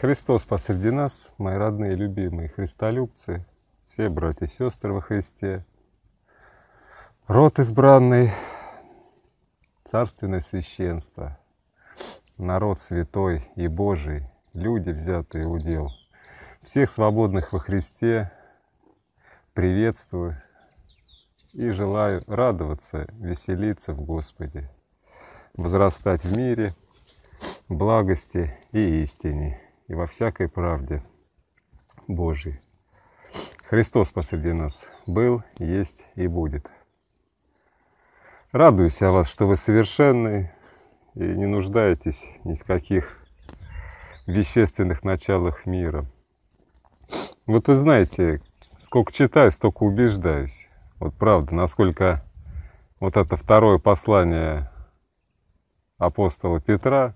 Христос посреди нас, мои родные, любимые христолюбцы, все братья и сестры во Христе, род избранный, царственное священство, народ святой и Божий, люди, взятые в удел, всех свободных во Христе приветствую и желаю радоваться, веселиться в Господе, возрастать в мире, благости и истине, и во всякой правде Божьей. Христос посреди нас был, есть и будет. Радуюсь о вас, что вы совершенны и не нуждаетесь ни в каких вещественных началах мира. Вот вы знаете, сколько читаю, столько убеждаюсь. Вот правда, насколько вот это второе послание апостола Петра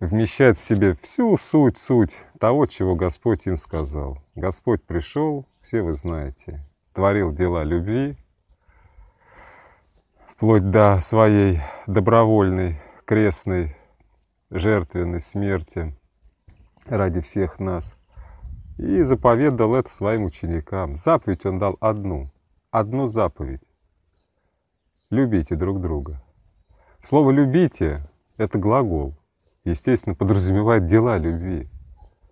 вмещает в себе всю суть того, чего Господь им сказал. Господь пришел, все вы знаете, творил дела любви, вплоть до своей добровольной, крестной, жертвенной смерти ради всех нас. И заповедал это своим ученикам. Заповедь он дал одну заповедь. Любите друг друга. Слово «любите» — это глагол. Естественно, подразумевает дела любви.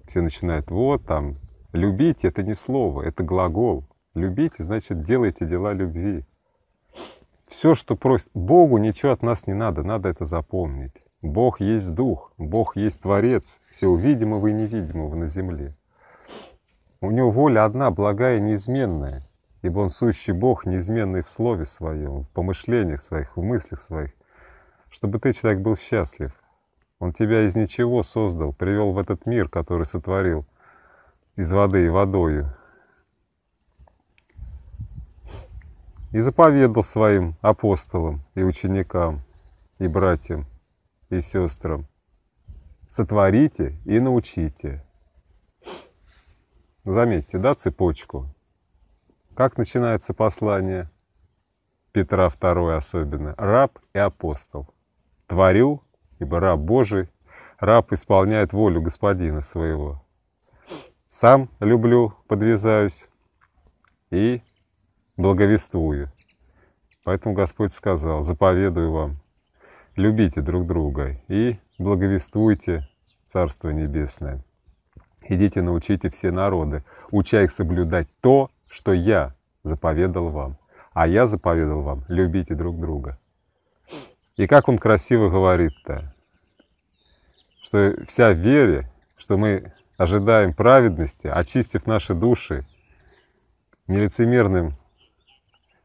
Все начинают, вот там, любите — это не слово, это глагол. Любите — значит, делайте дела любви. Все, что просит Богу, ничего от нас не надо, надо это запомнить. Бог есть Дух, Бог есть Творец всего видимого и невидимого на земле. У Него воля одна, благая и неизменная, ибо Он сущий Бог, неизменный в слове своем, в помышлениях своих, в мыслях своих, чтобы ты, человек, был счастлив. Он тебя из ничего создал, привел в этот мир, который сотворил из воды и водою. И заповедал своим апостолам и ученикам, и братьям, и сестрам: сотворите и научите. Заметьте, да, цепочку? Как начинается послание Петра II особенно? Раб и апостол. Творю, ибо раб Божий, раб исполняет волю господина своего. Сам люблю, подвязаюсь и благовествую. Поэтому Господь сказал: заповедую вам, любите друг друга и благовествуйте Царство Небесное. Идите, научите все народы, уча их соблюдать то, что я заповедал вам. А я заповедал вам, любите друг друга. И как он красиво говорит-то, что вся в вере, что мы ожидаем праведности, очистив наши души нелицемерным,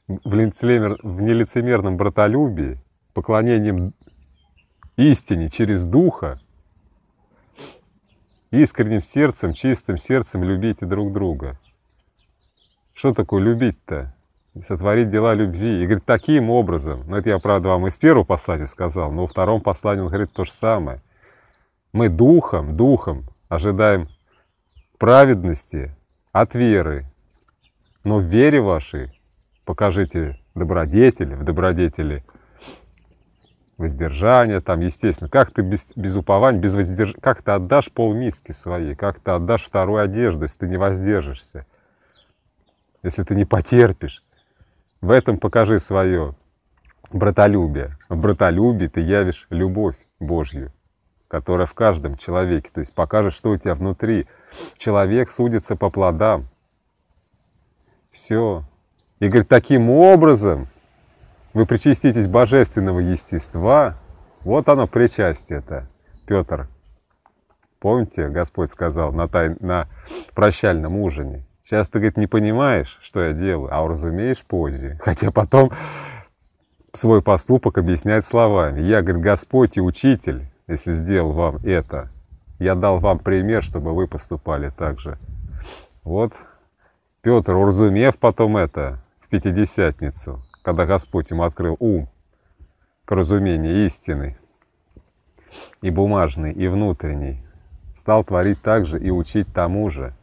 в нелицемерном братолюбии, поклонением истине через Духа, искренним сердцем, чистым сердцем любите друг друга. Что такое любить-то? Сотворить дела любви. И говорит, таким образом, ну это я, правда, вам из первого послания сказал, но во втором послании он говорит то же самое. Мы духом ожидаем праведности от веры, но в вере вашей покажите добродетели, в добродетели воздержание, там, естественно, как ты без упования, без воздержания, как ты отдашь полмиски своей, как ты отдашь вторую одежду, если ты не воздержишься, если ты не потерпишь. В этом покажи свое братолюбие. В братолюбии ты явишь любовь Божью, которая в каждом человеке, то есть покажешь, что у тебя внутри. Человек судится по плодам. Все. И говорит, таким образом вы причаститесь божественного естества. Вот оно, причастие-то, Петр. Помните, Господь сказал на прощальном ужине. Сейчас ты, говорит, не понимаешь, что я делаю, а уразумеешь позже. Хотя потом свой поступок объясняет словами. Я, говорит, Господь и Учитель, если сделал вам это, я дал вам пример, чтобы вы поступали так же. Вот Петр, уразумев потом это в Пятидесятницу, когда Господь ему открыл ум к разумению истины, и бумажный, и внутренний, стал творить так же и учить тому же.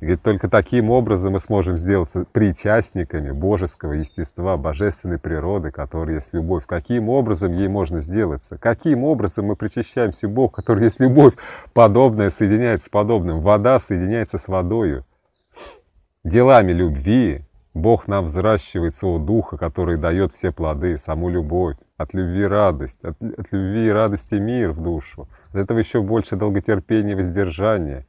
И говорит, только таким образом мы сможем сделаться причастниками божеского естества, божественной природы, которая есть любовь. Каким образом ей можно сделаться? Каким образом мы причащаемся Богу, который есть любовь? Подобное соединяется с подобным. Вода соединяется с водою. Делами любви Бог нам взращивает своего духа, который дает все плоды, саму любовь, от любви радость, от любви и радости мир в душу. От этого еще больше долготерпения и воздержания.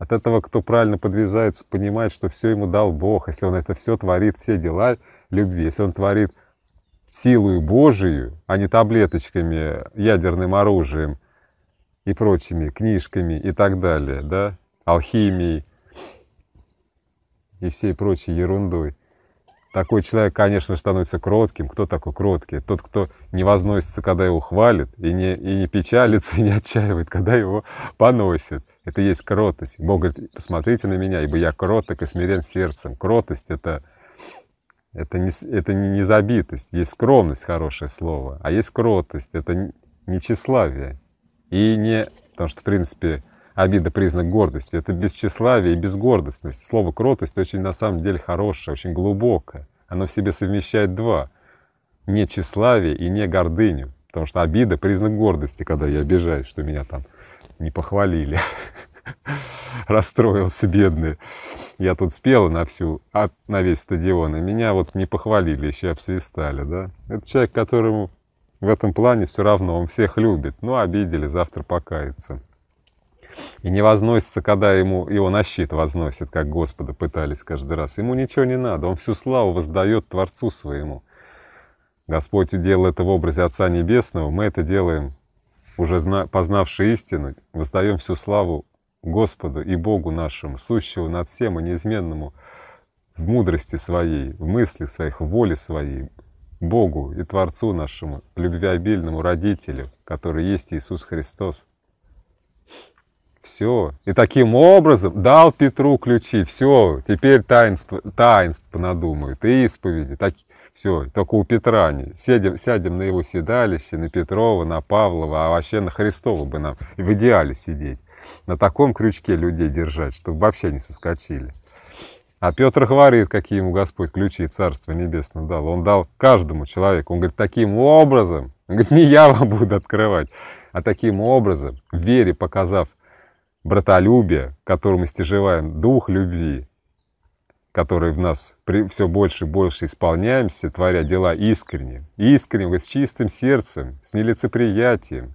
От этого, кто правильно подвязается, понимает, что все ему дал Бог. Если он это все творит, все дела любви, если он творит силою Божию, а не таблеточками, ядерным оружием и прочими книжками и так далее, да, алхимией и всей прочей ерундой. Такой человек, конечно, становится кротким. Кто такой кроткий? Тот, кто не возносится, когда его хвалит, и не печалится, и не отчаивает, когда его поносит. Это есть кротость. Бог говорит, посмотрите на меня, ибо я кроток и смирен сердцем. Кротость — это не незабитость. Есть скромность, хорошее слово, а есть кротость. Это не тщеславие. И не... Потому что, в принципе, обида — признак гордости. Это бесчиславие и безгордостность. Слово «кротость» очень, на самом деле, хорошее, очень глубокое. Оно в себе совмещает два. Не тщеславие и не гордыню. Потому что обида — признак гордости, когда я обижаюсь, что меня там не похвалили. Расстроился, бедный. Я тут спел на весь стадион, и меня вот не похвалили, еще и обсвистали. Да? Это человек, которому в этом плане все равно, он всех любит. Ну, обидели, завтра покается. И не возносится, когда его на щит возносят, как Господа пытались каждый раз. Ему ничего не надо, он всю славу воздает Творцу своему. Господь делал это в образе Отца Небесного, мы это делаем, уже познавши истину, воздаем всю славу Господу и Богу нашему, сущему над всем и неизменному в мудрости своей, в мыслях своих, в воле своей, Богу и Творцу нашему, любвеобильному Родителю, который есть Иисус Христос. Все. И таким образом дал Петру ключи. Все. Теперь таинство надумают. И исповеди. Так, все. Только у Петра не. Сядем на его седалище, на Петрова, на Павлова, а вообще на Христова бы нам в идеале сидеть. На таком крючке людей держать, чтобы вообще не соскочили. А Петр говорит, какие ему Господь ключи Царства Небесного дал. Он дал каждому человеку. Он говорит, таким образом, он говорит, не я вам буду открывать, а таким образом, в вере показав братолюбие, которому стяжеваем дух любви, который в нас все больше и больше исполняемся, творя дела искренне, искренне, с чистым сердцем, с нелицеприятием.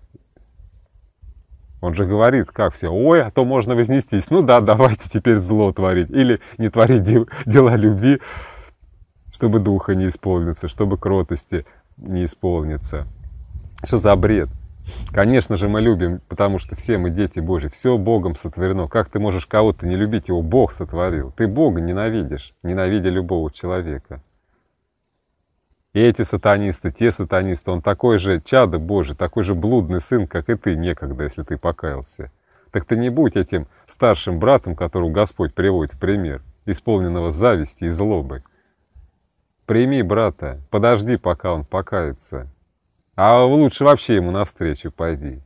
Он же говорит, как все, ой, а то можно вознестись, ну да, давайте теперь зло творить, или не творить дела любви, чтобы духа не исполниться, чтобы кротости не исполниться. Что за бред? Конечно же, мы любим, потому что все мы дети Божьи, все Богом сотворено. Как ты можешь кого-то не любить, его Бог сотворил? Ты Бога ненавидишь, ненавидя любого человека. И эти сатанисты, те сатанисты, он такой же чадо Божий, такой же блудный сын, как и ты некогда, если ты покаялся. Так ты не будь этим старшим братом, которого Господь приводит в пример, исполненного зависти и злобы. Прими брата, подожди, пока он покается. А лучше вообще ему навстречу пойди.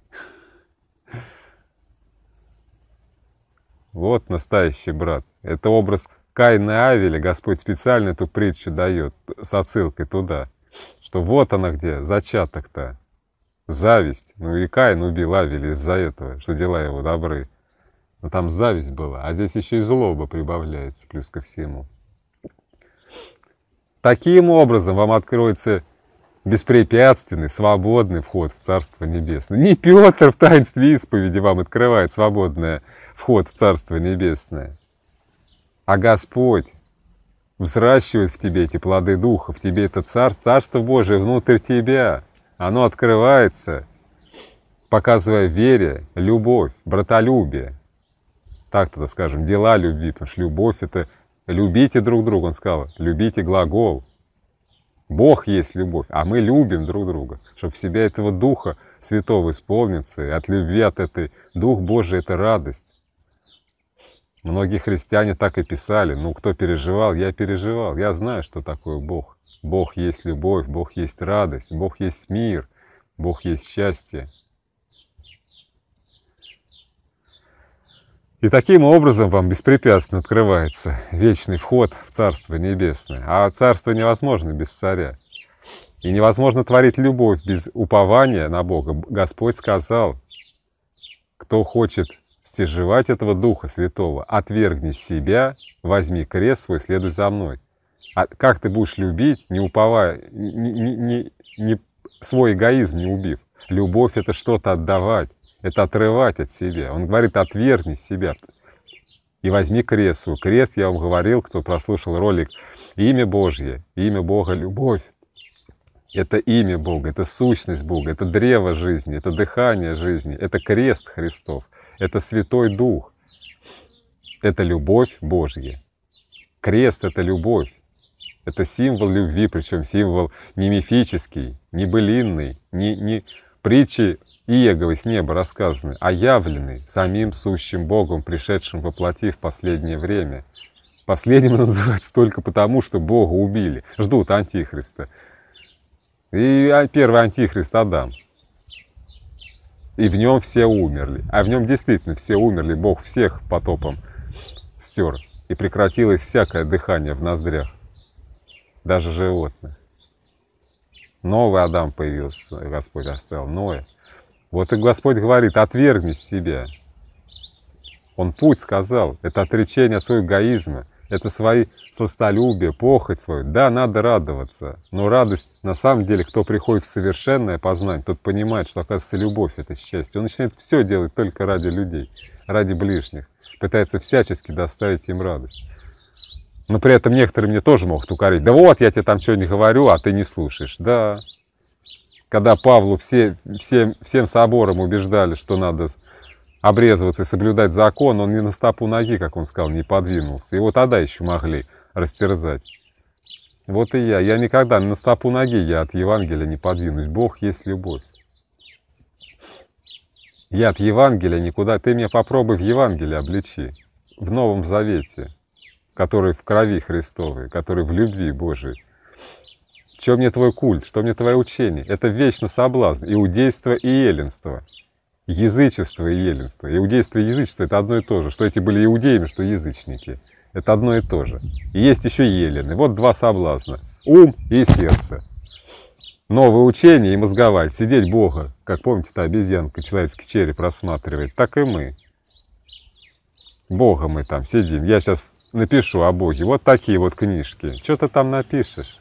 Вот настоящий брат. Это образ Каина и Авеля. Господь специально эту притчу дает с отсылкой туда. Что вот она где, зачаток-то. Зависть. Ну и Каин убил Авеля из-за этого, что дела его добры. Но там зависть была, а здесь еще и злоба прибавляется плюс ко всему. Таким образом вам откроется беспрепятственный, свободный вход в Царство Небесное. Не Петр в таинстве исповеди вам открывает свободный вход в Царство Небесное, а Господь взращивает в тебе эти плоды Духа, в тебе это Царство Божие внутрь тебя. Оно открывается, показывая вере, любовь, братолюбие. Так тогда скажем, дела любви, потому что любовь — это любите друг друга, он сказал, любите глагол. Бог есть любовь, а мы любим друг друга, чтобы в себя этого Духа Святого исполниться, и от любви, от этой Дух Божий — это радость. Многие христиане так и писали, ну кто переживал, я знаю, что такое Бог. Бог есть любовь, Бог есть радость, Бог есть мир, Бог есть счастье. И таким образом вам беспрепятственно открывается вечный вход в Царство Небесное. А Царство невозможно без Царя. И невозможно творить любовь без упования на Бога. Господь сказал, кто хочет стяжевать этого Духа Святого, отвергни себя, возьми крест свой, следуй за мной. А как ты будешь любить, не уповая, свой эгоизм не убив? Любовь — это что-то отдавать. Это отрывать от себя. Он говорит, отвергни себя и возьми крест свой. Крест, я вам говорил, кто прослушал ролик, имя Божье, имя Бога — любовь. Это имя Бога, это сущность Бога, это древо жизни, это дыхание жизни, это крест Христов, это Святой Дух, это любовь Божья. Крест — это любовь, это символ любви, причем символ не мифический, не былинный, не притчи Иеговы с неба рассказаны, а явлены самим сущим Богом, пришедшим во плоти в последнее время. Последним называется только потому, что Бога убили, ждут Антихриста. И первый Антихрист — Адам. И в нем все умерли. А в нем действительно все умерли, Бог всех потопом стер. И прекратилось всякое дыхание в ноздрях, даже животных. Новый Адам появился, Господь оставил Ноя. Вот и Господь говорит, отвергни себя. Он путь сказал, это отречение от своего эгоизма, это свои сластолюбие, похоть свою. Да, надо радоваться, но радость, на самом деле, кто приходит в совершенное познание, тот понимает, что, оказывается, любовь — это счастье. Он начинает все делать только ради людей, ради ближних, пытается всячески доставить им радость. Но при этом некоторые мне тоже могут укорить. Да вот, я тебе там что-нибудь говорю, а ты не слушаешь. Да. Когда Павлу всем собором убеждали, что надо обрезываться и соблюдать закон, он не на стопу ноги, как он сказал, не подвинулся. Его тогда еще могли растерзать. Вот и я. Я никогда не на стопу ноги, я от Евангелия не подвинусь. Бог есть любовь. Я от Евангелия никуда. Ты меня попробуй в Евангелие обличи, в Новом Завете, который в крови Христовой, который в любви Божией. Что мне твой культ, что мне твое учение? Это вечно соблазн. Иудейство и еленство. Язычество и еленство. Иудейство и язычество — это одно и то же. Что эти были иудеями, что язычники. Это одно и то же. И есть еще елены. Вот два соблазна. Ум и сердце. Новое учение и мозговать. Сидеть Бога. Как помните, та обезьянка человеческий череп рассматривает. Так и мы. Бога мы там сидим. Я сейчас напишу о Боге. Вот такие вот книжки. Что ты там напишешь?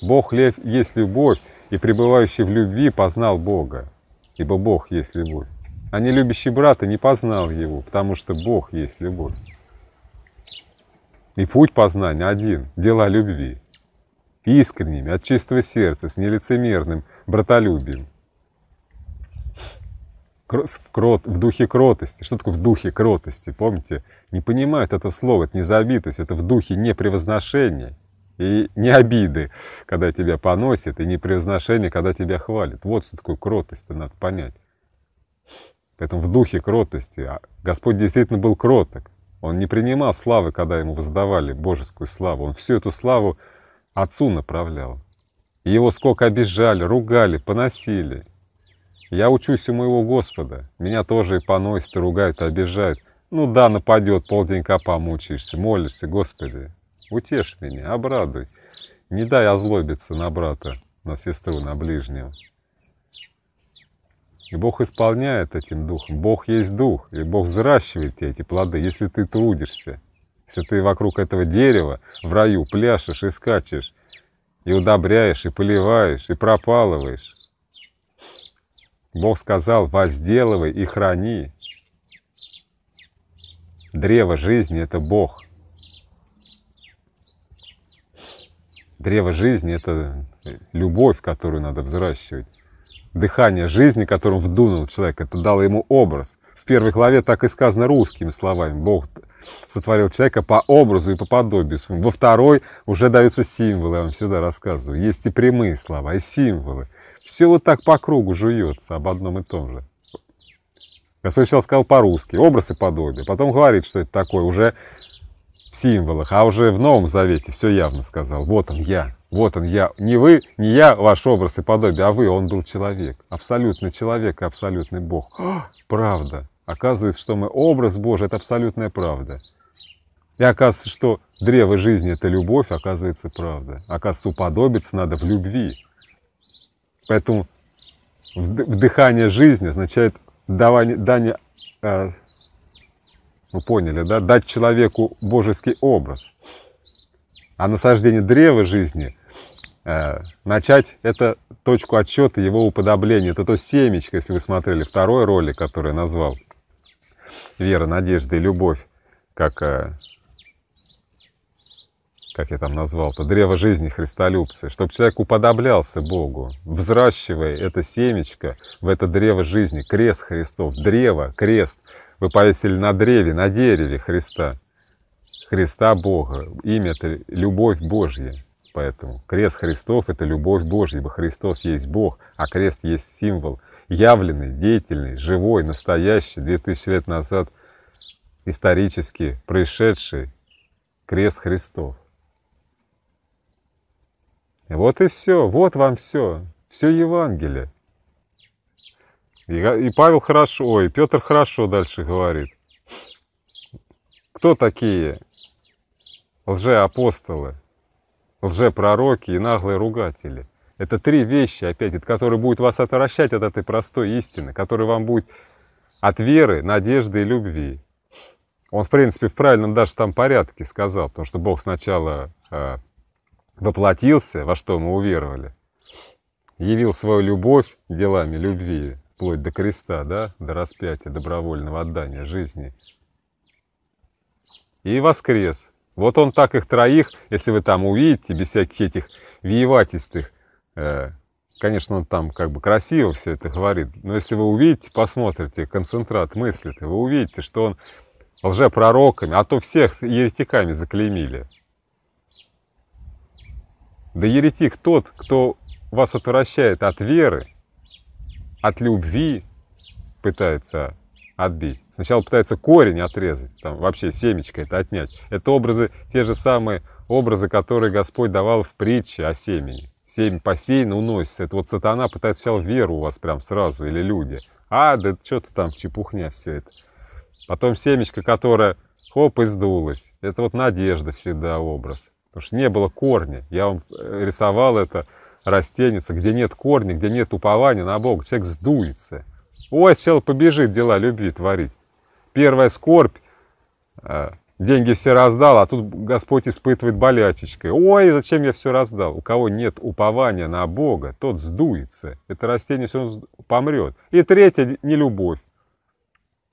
Бог есть любовь, и пребывающий в любви познал Бога, ибо Бог есть любовь. А не любящий брата не познал его, потому что Бог есть любовь. И путь познания один — дела любви, искренними, от чистого сердца, с нелицемерным братолюбием, в духе кротости. Что такое в духе кротости? Помните, не понимают это слово, это не забитость, это в духе непревозношения. И не обиды, когда тебя поносят, и не превозношение, когда тебя хвалят. Вот что такое кротость, надо понять. Поэтому в духе кротости. Господь действительно был кроток. Он не принимал славы, когда ему воздавали божескую славу. Он всю эту славу Отцу направлял. И его сколько обижали, ругали, поносили. Я учусь у моего Господа. Меня тоже и поносят, и ругают, и обижают. Ну да, нападет, полденька помучаешься, молишься, Господи, утешь меня, обрадуй. Не дай озлобиться на брата, на сестру, на ближнего. И Бог исполняет этим духом. Бог есть дух, и Бог взращивает тебе эти плоды, если ты трудишься. Если ты вокруг этого дерева в раю пляшешь и скачешь, и удобряешь, и поливаешь, и пропалываешь. Бог сказал, возделывай и храни. Древо жизни — это Бог. Древо жизни — это любовь, которую надо взращивать. Дыхание жизни, которым вдунул человек, это дало ему образ. В первой главе так и сказано русскими словами. Бог сотворил человека по образу и по подобию. Во второй уже даются символы, я вам всегда рассказываю. Есть и прямые слова, и символы. Все вот так по кругу жуется об одном и том же. Господь сначала сказал по-русски, образ и подобие. Потом говорит, что это такое, уже в символах, а уже в Новом Завете все явно сказал. Вот он я, не вы, не я, ваш образ и подобие, а вы, он был человек, абсолютный человек и абсолютный Бог. Правда, Оказывается, что мы образ Божий, это абсолютная правда. И оказывается, что древо жизни — это любовь, оказывается, правда. Оказывается, уподобиться надо в любви. Поэтому вдыхание жизни означает дание, вы поняли, да? Дать человеку божеский образ. А насаждение древа жизни, начать это точку отсчета его уподобления. Это то семечко, если вы смотрели второй ролик, который я назвал «Вера, надежда и любовь», как я там назвал-то, древо жизни христолюбцы, чтобы человек уподоблялся Богу, взращивая это семечко в это древо жизни, крест Христов, древо, крест. Вы повесили на древе, на дереве Христа. Христа Бога. Имя — это любовь Божья. Поэтому крест Христов — это любовь Божья, ибо Христос есть Бог, а крест есть символ явленный, деятельный, живой, настоящий, 2000 лет назад исторически происшедший крест Христов. Вот и все, вот вам все, все Евангелие. И Павел хорошо, ой, Петр хорошо дальше говорит. Кто такие лжеапостолы, лжепророки и наглые ругатели? Это три вещи, опять, от которых будет вас отвращать от этой простой истины, которая вам будет от веры, надежды и любви. Он, в принципе, в правильном даже там порядке сказал, потому что Бог сначала воплотился, во что мы уверовали, явил свою любовь делами любви, вплоть до креста, да, до распятия, добровольного отдания жизни. И воскрес. Вот он так их троих, если вы там увидите, без всяких этих виеватистых, конечно, он там как бы красиво все это говорит, но если вы увидите, посмотрите, концентрат мысли, вы увидите, что он лжепророками, а то всех еретиками заклеймили. Да еретик тот, кто вас отвращает от веры, от любви, пытается отбить. Сначала пытается корень отрезать, там вообще семечко это отнять. Это образы, те же самые образы, которые Господь давал в притче о семени. Семя посеяно, уносится. Это вот сатана пытается сначала веру у вас прям сразу, или люди. А, да что-то там чепухня все это. Потом семечко, которое хоп, и сдулось. Это вот надежда всегда образ. Потому что не было корня. Я вам рисовал это растение, где нет корня, где нет упования на Бога. Человек сдуется. Ой, сначала побежит дела любви творить. Первая скорбь, деньги все раздал, а тут Господь испытывает болячечкой. Ой, зачем я все раздал? У кого нет упования на Бога, тот сдуется. Это растение все помрет. И третья нелюбовь.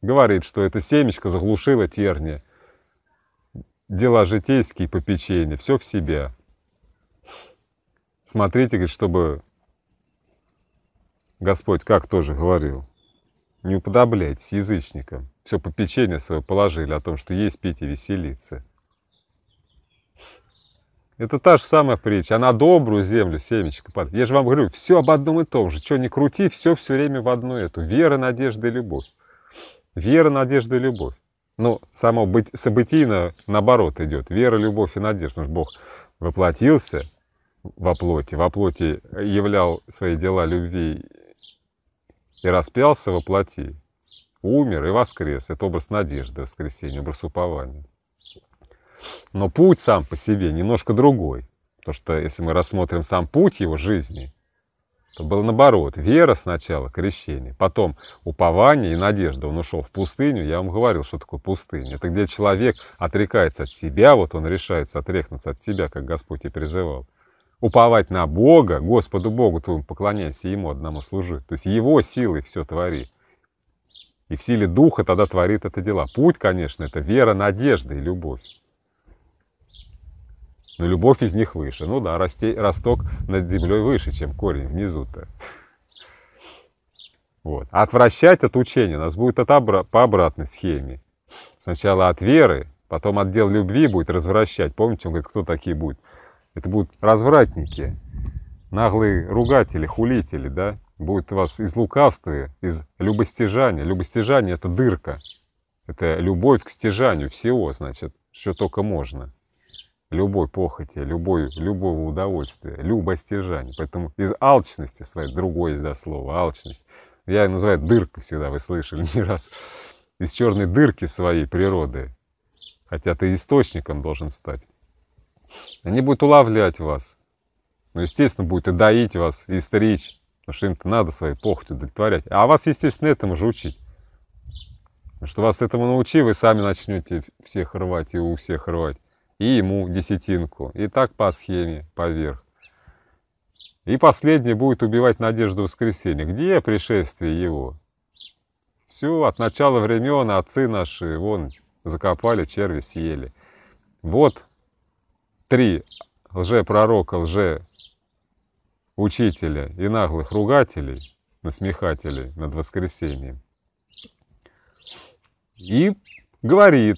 Говорит, что это семечко заглушило терния. Дела житейские, попечения, все в себя. Смотрите, говорит, чтобы Господь, как тоже говорил, не уподобляйтесь язычникам. Все попечение свое положили о том, что есть, пить и веселиться. Это та же самая притча. Она добрую землю, семечко падает. Я же вам говорю, все об одном и том же. Что ни крути, все все время в одну эту. Вера, надежда и любовь. Вера, надежда и любовь. Ну, само событийно наоборот идет. Вера, любовь и надежда. Потому что Бог воплотился во плоти являл свои дела любви и распялся во плоти. Умер и воскрес. Это образ надежды, воскресения, образ упования. Но путь сам по себе немножко другой. Потому что если мы рассмотрим сам путь его жизни, то было наоборот. Вера сначала, крещение, потом упование и надежда. Он ушел в пустыню. Я вам говорил, что такое пустыня. Это где человек отрекается от себя, вот он решается отрекнуться от себя, как Господь и призывал. Уповать на Бога, Господу Богу твоему поклоняйся, Ему одному служи. То есть Его силой все твори. И в силе Духа тогда творит это дела. Путь, конечно, это вера, надежда и любовь. Но любовь из них выше. Ну да, росток над землей выше, чем корень внизу-то. Вот. А отвращать от учения нас будет по обратной схеме. Сначала от веры, потом от дел любви будет развращать. Помните, он говорит, кто такие будут? Это будут развратники, наглые ругатели, хулители, да? Будет у вас из лукавства, из любостяжания. Любостяжание — это дырка. Это любовь к стяжанию всего, значит, что только можно. Любой похоти, любого удовольствия, любостяжание. Поэтому из алчности своей, другое есть, да, слово, алчность. Я ее называю дыркой всегда, вы слышали не раз. из черной дырки своей природы, хотя ты источником должен стать. Они будут улавлять вас, но, естественно, будут и доить вас, и стричь, потому что им-то надо свои похоти удовлетворять. А вас, естественно, этому же учить. Потому что вас этому научи, вы сами начнете всех рвать, и у всех рвать, и ему десятинку, и так по схеме, поверх. И последнее будет убивать надежду воскресения. Где пришествие его? Все, от начала времен отцы наши, вон, закопали, черви съели. Вот три лжепророка, лжеучителя и наглых ругателей, насмехателей над воскресением. И говорит,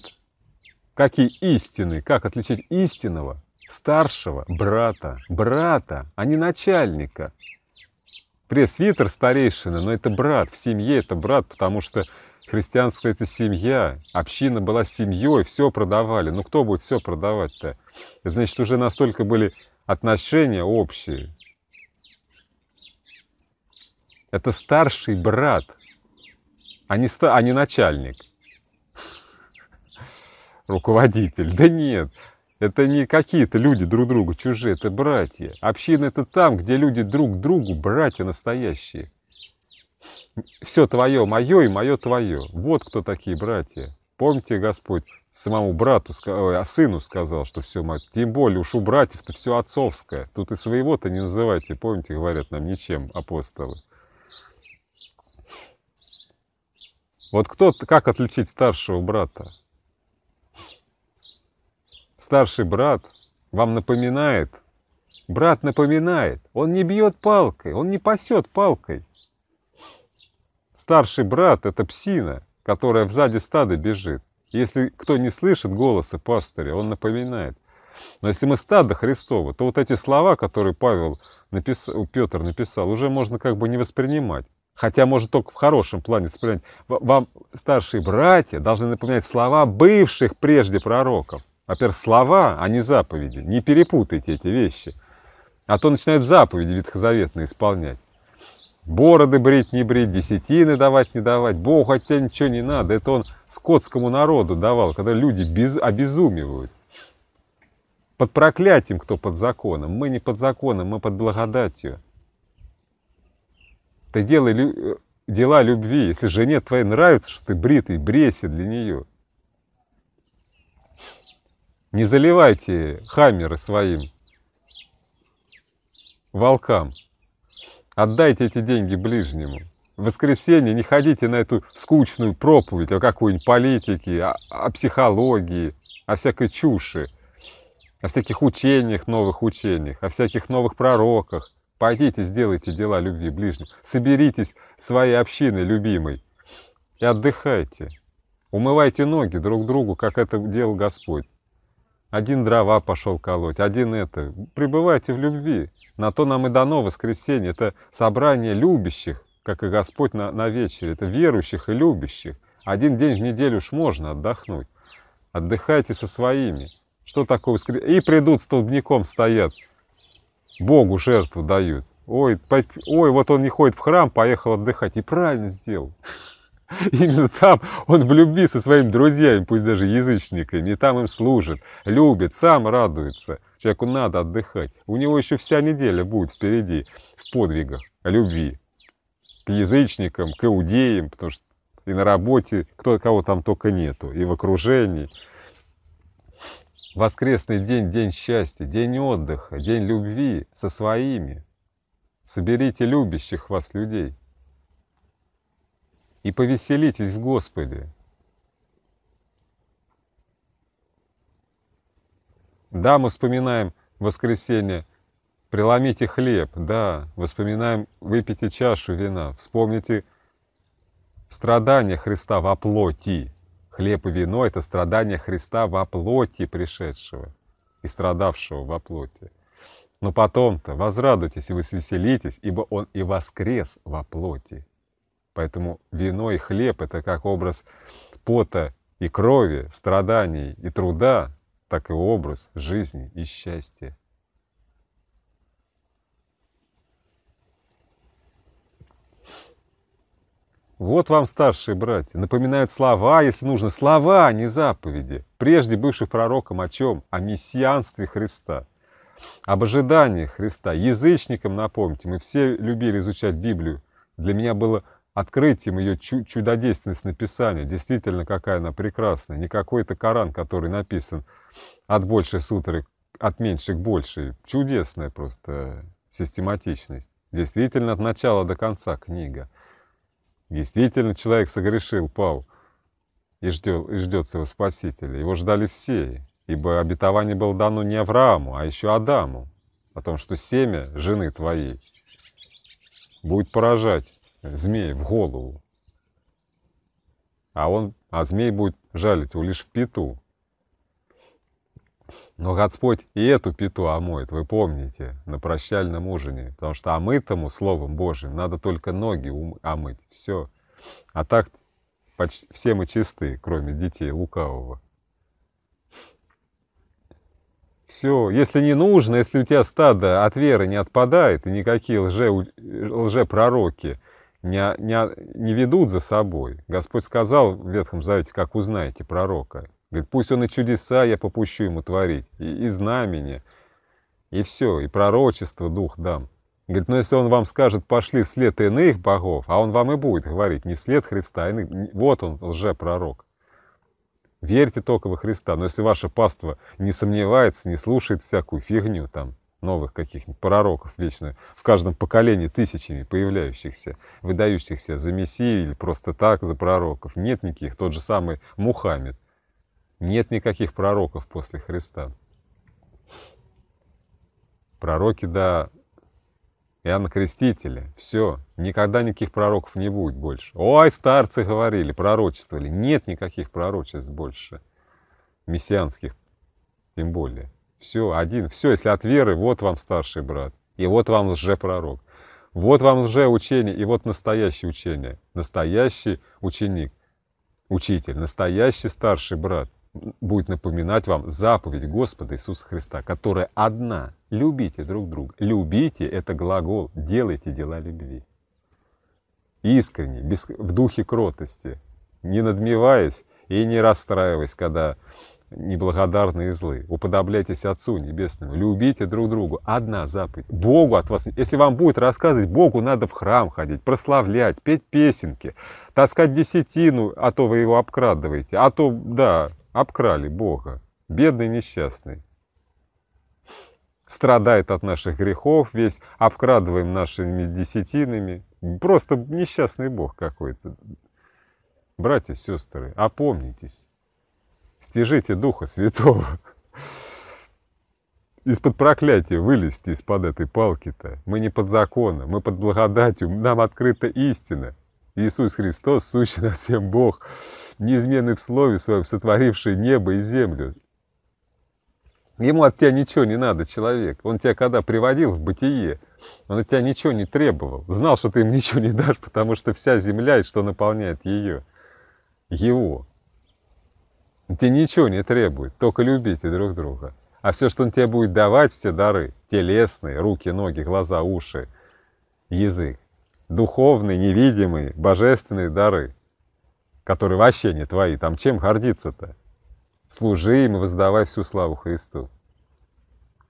какие истины, как отличить истинного, старшего брата, а не начальника. Пресвитер старейшина, но это брат, в семье это брат, потому что христианство это семья, община была семьей, все продавали. Ну кто будет все продавать-то? Значит, уже настолько были отношения общие. Это старший брат, а не начальник, руководитель. Да нет. Это не какие-то люди друг другу чужие, это братья. Община — это там, где люди друг другу, братья настоящие. Все твое мое и мое твое. Вот кто такие братья. Помните, Господь самому брату, сыну сказал, что все мое. Тем более уж у братьев-то все отцовское. Тут и своего-то не называйте. Помните, говорят нам ничем апостолы. Вот кто, как отличить старшего брата? Старший брат вам напоминает, брат напоминает, он не бьет палкой, он не пасет палкой. Старший брат — это псина, которая взади стада бежит. Если кто не слышит голоса пастыря, он напоминает. Но если мы стадо Христово, то вот эти слова, которые Петр написал, уже можно как бы не воспринимать. Хотя можно только в хорошем плане воспринимать. Вам старшие братья должны напоминать слова бывших прежде пророков. Во-первых, слова, а не заповеди. Не перепутайте эти вещи. А то начинают заповеди ветхозаветные исполнять. Бороды брить, не брить, десятины давать, не давать. Богу от тебя ничего не надо. Это он скотскому народу давал, когда люди обезумевают. Под проклятием кто под законом. Мы не под законом, мы под благодатью. Ты делай дела любви. Если жене твоей нравится, что ты бритый, брейся для нее. Не заливайте хаммеры своим волкам. Отдайте эти деньги ближнему. В воскресенье не ходите на эту скучную проповедь о какой-нибудь политике, о психологии, о всякой чуши, о всяких учениях, о всяких новых пророках. Пойдите, сделайте дела любви ближнему. Соберитесь своей общиной любимой и отдыхайте. Умывайте ноги друг другу, как это делал Господь. Один дрова пошел колоть, один это. Пребывайте в любви. На то нам и дано воскресенье. Это собрание любящих, как и Господь на вечере. Это верующих и любящих. Один день в неделю уж можно отдохнуть. Отдыхайте со своими. Что такое воскресенье? И придут столбняком стоят. Богу жертву дают. Ой, вот он не ходит в храм, поехал отдыхать. И правильно сделал. Именно там он в любви со своими друзьями, пусть даже язычниками, и там им служит, любит, сам радуется. Человеку надо отдыхать. У него еще вся неделя будет впереди в подвигах любви. К язычникам, к иудеям, потому что и на работе, кого там только нету, и в окружении. Воскресный день — день счастья, день отдыха, день любви со своими. Соберите любящих вас людей. И повеселитесь в Господе. Да, мы вспоминаем воскресенье, преломите хлеб, да, вспоминаем, выпейте чашу вина, вспомните страдания Христа во плоти. Хлеб и вино — это страдания Христа во плоти пришедшего и страдавшего во плоти. Но потом-то возрадуйтесь и возвеселитесь, ибо Он и воскрес во плоти. Поэтому вино и хлеб — это как образ пота и крови, страданий и труда, так и образ жизни и счастья. Вот вам, старшие братья, напоминают слова, если нужно, слова, а не заповеди, прежде бывших пророком о чем? О мессианстве Христа, об ожидании Христа. Язычникам, напомните, мы все любили изучать Библию. Для меня было открытием ее чудодейственность написания. Действительно, какая она прекрасная. Не какой-то Коран, который написан от большей сутры, от меньшей к большей. Чудесная просто систематичность. Действительно, от начала до конца книга. Действительно, человек согрешил, пал и ждет своего Спасителя. Его ждали все, ибо обетование было дано не Аврааму, а еще Адаму. О том, что семя жены твоей будет поражать змей в голову, а змей будет жалить его лишь в пяту. Но Господь и эту пяту омоет, вы помните, на прощальном ужине, потому что омытому Словом Божьим надо только ноги омыть, все. А так почти все мы чисты, кроме детей лукавого. Все, если не нужно, если у тебя стадо от веры не отпадает, и никакие лжепророки не ведут за собой. Господь сказал в Ветхом Завете, как узнаете пророка. Говорит, пусть он и чудеса я попущу ему творить, и знамения, и все, и пророчество дух дам. Говорит, но если он вам скажет, пошли вслед иных богов, а он вам и будет говорить, не вслед Христа, а иных, вот он, лжепророк. Верьте только во Христа, но если ваше паство не сомневается, не слушает всякую фигню там, новых каких-нибудь пророков вечно, в каждом поколении тысячами появляющихся, выдающихся за Мессию или просто так за пророков. Нет никаких, тот же самый Мухаммед. Нет никаких пророков после Христа. Пророки до Иоанна Крестителя, все, никогда никаких пророков не будет больше. Ой, старцы говорили, пророчествовали. Нет никаких пророчеств больше, мессианских тем более. Все, один, все, если от веры, вот вам старший брат, и вот вам лжепророк, вот вам лжеучение, и вот настоящее учение, настоящий ученик, учитель, настоящий старший брат будет напоминать вам заповедь Господа Иисуса Христа, которая одна. Любите друг друга. Любите — это глагол, делайте дела любви. Искренне, в духе кротости, не надмеваясь и не расстраиваясь, когда неблагодарны и злы. Уподобляйтесь Отцу Небесному, любите друг друга. Одна заповедь. Богу от вас. Если вам будет рассказывать, Богу надо в храм ходить, прославлять, петь песенки, таскать десятину, а то вы его обкрадываете, а то, да, обкрали Бога. Бедный несчастный. Страдает от наших грехов весь, обкрадываем нашими десятинами. Просто несчастный Бог какой-то. Братья, сестры, опомнитесь. Стяжите Духа Святого. Из-под проклятия вылезьте, из-под этой палки-то. Мы не под законом, мы под благодатью. Нам открыта истина. Иисус Христос, сущий над всем Бог, неизменный в Слове Своем, сотворивший небо и землю. Ему от тебя ничего не надо, человек. Он тебя когда приводил в бытие, он от тебя ничего не требовал. Знал, что ты им ничего не дашь, потому что вся земля, и что наполняет ее, его. Он тебе ничего не требует, только любите друг друга. А все, что он тебе будет давать, все дары, телесные, руки, ноги, глаза, уши, язык, духовные, невидимые, божественные дары, которые вообще не твои, там чем гордиться-то? Служи им и воздавай всю славу Христу.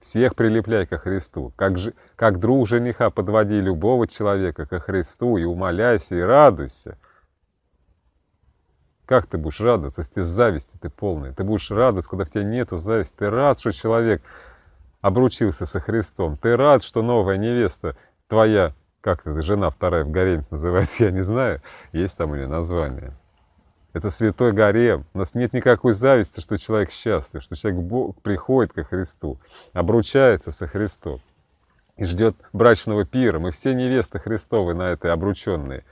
Всех прилепляй ко Христу, как друг жениха подводи любого человека ко Христу и умоляйся, и радуйся. Как ты будешь радоваться, если зависти ты полная? Ты будешь радоваться, когда в тебе нету зависти. Ты рад, что человек обручился со Христом. Ты рад, что новая невеста твоя, как это, жена вторая в гареме называется, я не знаю, есть там или название. Это святой гарем. У нас нет никакой зависти, что человек счастлив, что человек приходит ко Христу, обручается со Христом и ждет брачного пира. Мы все невесты Христовы на этой обрученные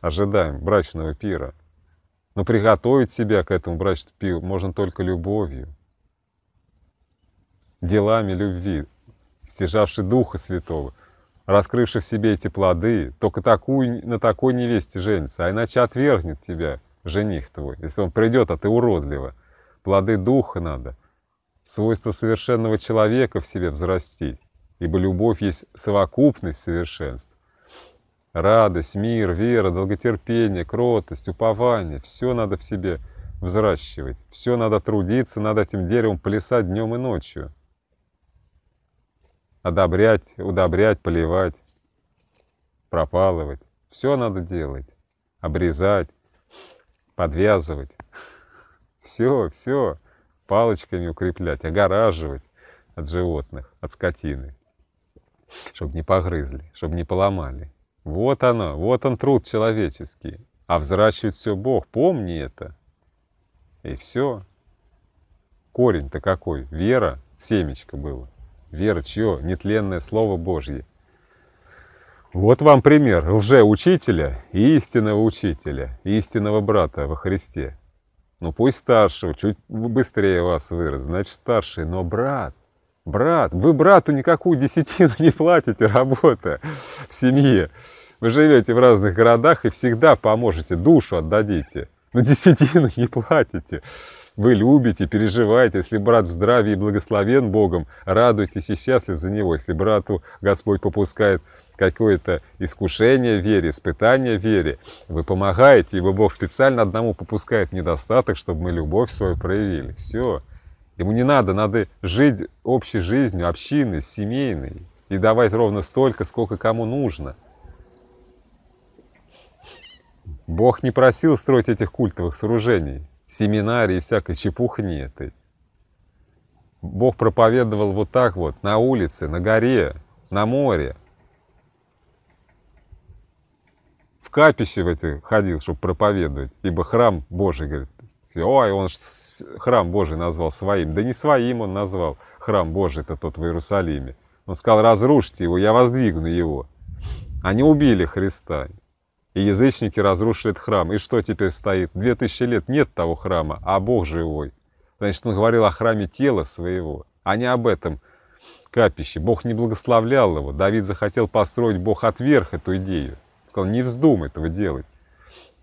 ожидаем брачного пира. Но приготовить себя к этому брачному пиру можно только любовью, делами любви, стяжавши Духа Святого, раскрывши в себе эти плоды. Только на такой невесте женится, а иначе отвергнет тебя жених твой, если он придет, а ты уродлива. Плоды Духа надо, свойства совершенного человека в себе взрастить, ибо любовь есть совокупность совершенств. Радость, мир, вера, долготерпение, кротость, упование. Все надо в себе взращивать. Все надо трудиться, надо этим деревом плясать днем и ночью. Одобрять, удобрять, поливать, пропалывать. Все надо делать. Обрезать, подвязывать. Все, все. Палочками укреплять, огораживать от животных, от скотины. Чтобы не погрызли, чтобы не поломали. Вот оно, вот он труд человеческий. А взращивает все Бог. Помни это. И все. Корень-то какой? Вера, семечко было. Вера чье? Нетленное Слово Божье. Вот вам пример лжеучителя и истинного учителя, истинного брата во Христе. Ну пусть старшего, чуть быстрее вас вырос, значит старший, но брат. Брат, вы брату никакую десятину не платите, работа в семье. Вы живете в разных городах и всегда поможете, душу отдадите. Но десятину не платите. Вы любите, переживаете. Если брат в здравии и благословен Богом, радуйтесь и счастливы за него. Если брату Господь попускает какое-то искушение в вере, испытание в вере, вы помогаете, ибо Бог специально одному попускает недостаток, чтобы мы любовь свою проявили. Все. Ему не надо, надо жить общей жизнью, общиной, семейной, и давать ровно столько, сколько кому нужно. Бог не просил строить этих культовых сооружений, семинарий и всякой чепухни этой. Бог проповедовал вот так вот, на улице, на горе, на море. В капище в эти ходил, чтобы проповедовать, ибо храм Божий, говорит, ой, он храм Божий назвал своим. Да не своим он назвал храм Божий, это тот в Иерусалиме. Он сказал, разрушьте его, я воздвигну его. Они убили Христа, и язычники разрушили этот храм. И что теперь стоит? 2000 лет нет того храма, а Бог живой. Значит, он говорил о храме тела своего, а не об этом капище. Бог не благословлял его. Давид захотел построить, Бог отверг эту идею. Сказал, не вздумай этого делать.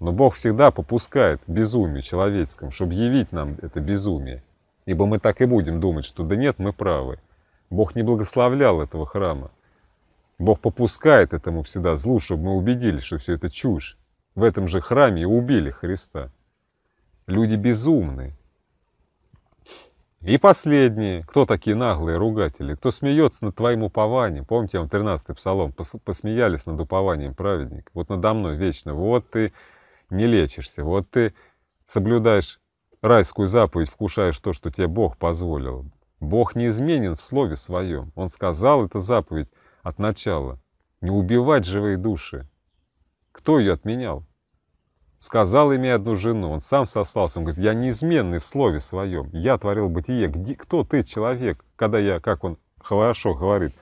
Но Бог всегда попускает безумию человеческому, чтобы явить нам это безумие. Ибо мы так и будем думать, что да нет, мы правы. Бог не благословлял этого храма. Бог попускает этому всегда злу, чтобы мы убедились, что все это чушь. В этом же храме и убили Христа. Люди безумные. И последние. Кто такие наглые ругатели? Кто смеется над твоим упованием? Помните, я вам 13-й псалом. Посмеялись над упованием праведника. Вот надо мной вечно. Вот ты не лечишься, вот ты соблюдаешь райскую заповедь, вкушаешь то, что тебе Бог позволил. Бог не изменен в слове своем. Он сказал эту заповедь от начала. Не убивать живые души. Кто ее отменял? Сказал, имея одну жену. Он сам сослался. Он говорит, я неизменный в слове своем. Я творил бытие. Кто ты, человек? Когда я, как он хорошо говорит,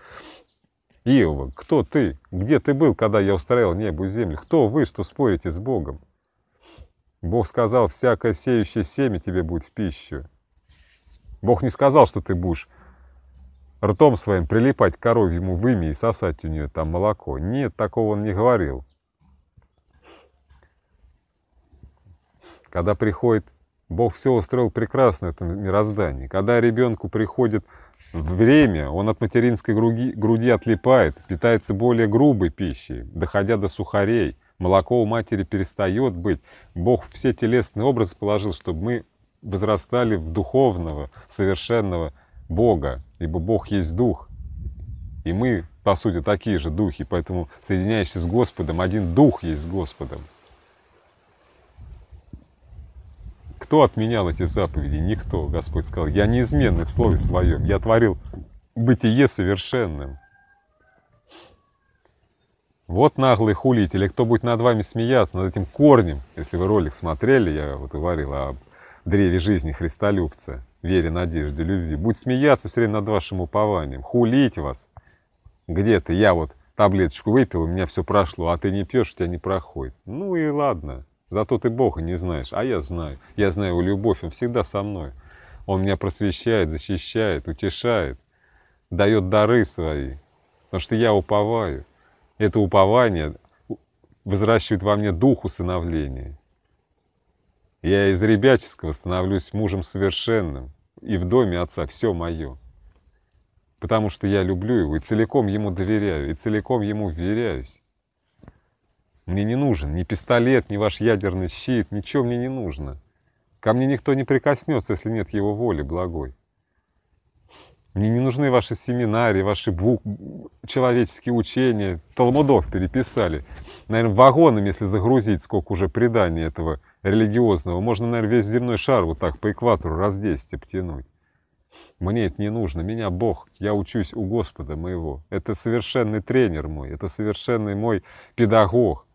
Иова, кто ты? Где ты был, когда я устроил небо и землю? Кто вы, что спорите с Богом? Бог сказал, всякое сеющее семя тебе будет в пищу. Бог не сказал, что ты будешь ртом своим прилипать к коровьему выме и сосать у нее там молоко. Нет, такого он не говорил. Когда приходит, Бог все устроил прекрасно в этом мироздании. Когда ребенку приходит время, он от материнской груди отлипает, питается более грубой пищей, доходя до сухарей. Молоко у матери перестает быть. Бог все телесные образы положил, чтобы мы возрастали в духовного, совершенного Бога, ибо Бог есть Дух. И мы, по сути, такие же духи, поэтому, соединяющись с Господом, один Дух есть с Господом. Кто отменял эти заповеди? Никто. Господь сказал, я неизменный в слове своем, я творил бытие совершенным. Вот наглый хулитель, кто будет над вами смеяться, над этим корнем, если вы ролик смотрели, я вот говорил о древе жизни христолюбца, вере, надежде, любви, будет смеяться все время над вашим упованием, хулить вас. Где-то я вот таблеточку выпил, у меня все прошло, а ты не пьешь, у тебя не проходит. Ну и ладно. Зато ты Бога не знаешь, а я знаю. Я знаю его любовь, он всегда со мной. Он меня просвещает, защищает, утешает, дает дары свои. Потому что я уповаю. Это упование взращивает во мне дух усыновления. Я из ребяческого становлюсь мужем совершенным. И в доме Отца все мое. Потому что я люблю его и целиком ему доверяю, и целиком ему вверяюсь. Мне не нужен ни пистолет, ни ваш ядерный щит, ничего мне не нужно. Ко мне никто не прикоснется, если нет его воли благой. Мне не нужны ваши семинарии, ваши человеческие учения. Талмудов переписали. Наверное, вагонами, если загрузить, сколько уже преданий этого религиозного, можно, наверное, весь земной шар вот так по экватору раз 10 обтянуть. Мне это не нужно. Меня Бог. Я учусь у Господа моего. Это совершенный тренер мой. Это совершенный мой педагог.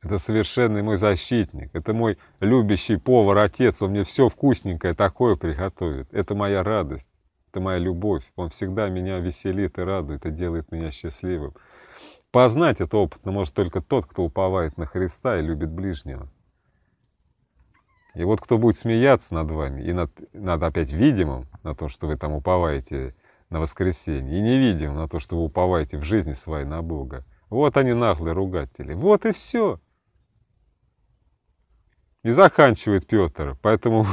Это совершенный мой защитник. Это мой любящий повар, отец. Он мне все вкусненькое такое приготовит. Это моя радость. Это моя любовь. Он всегда меня веселит и радует, и делает меня счастливым. Познать это опытно может только тот, кто уповает на Христа и любит ближнего. И вот кто будет смеяться над вами, и над опять видимым, на то, что вы там уповаете на воскресенье, и невидимым, на то, что вы уповаете в жизни своей на Бога. Вот они, наглые ругатели. Вот и все. И заканчивает Петр. Поэтому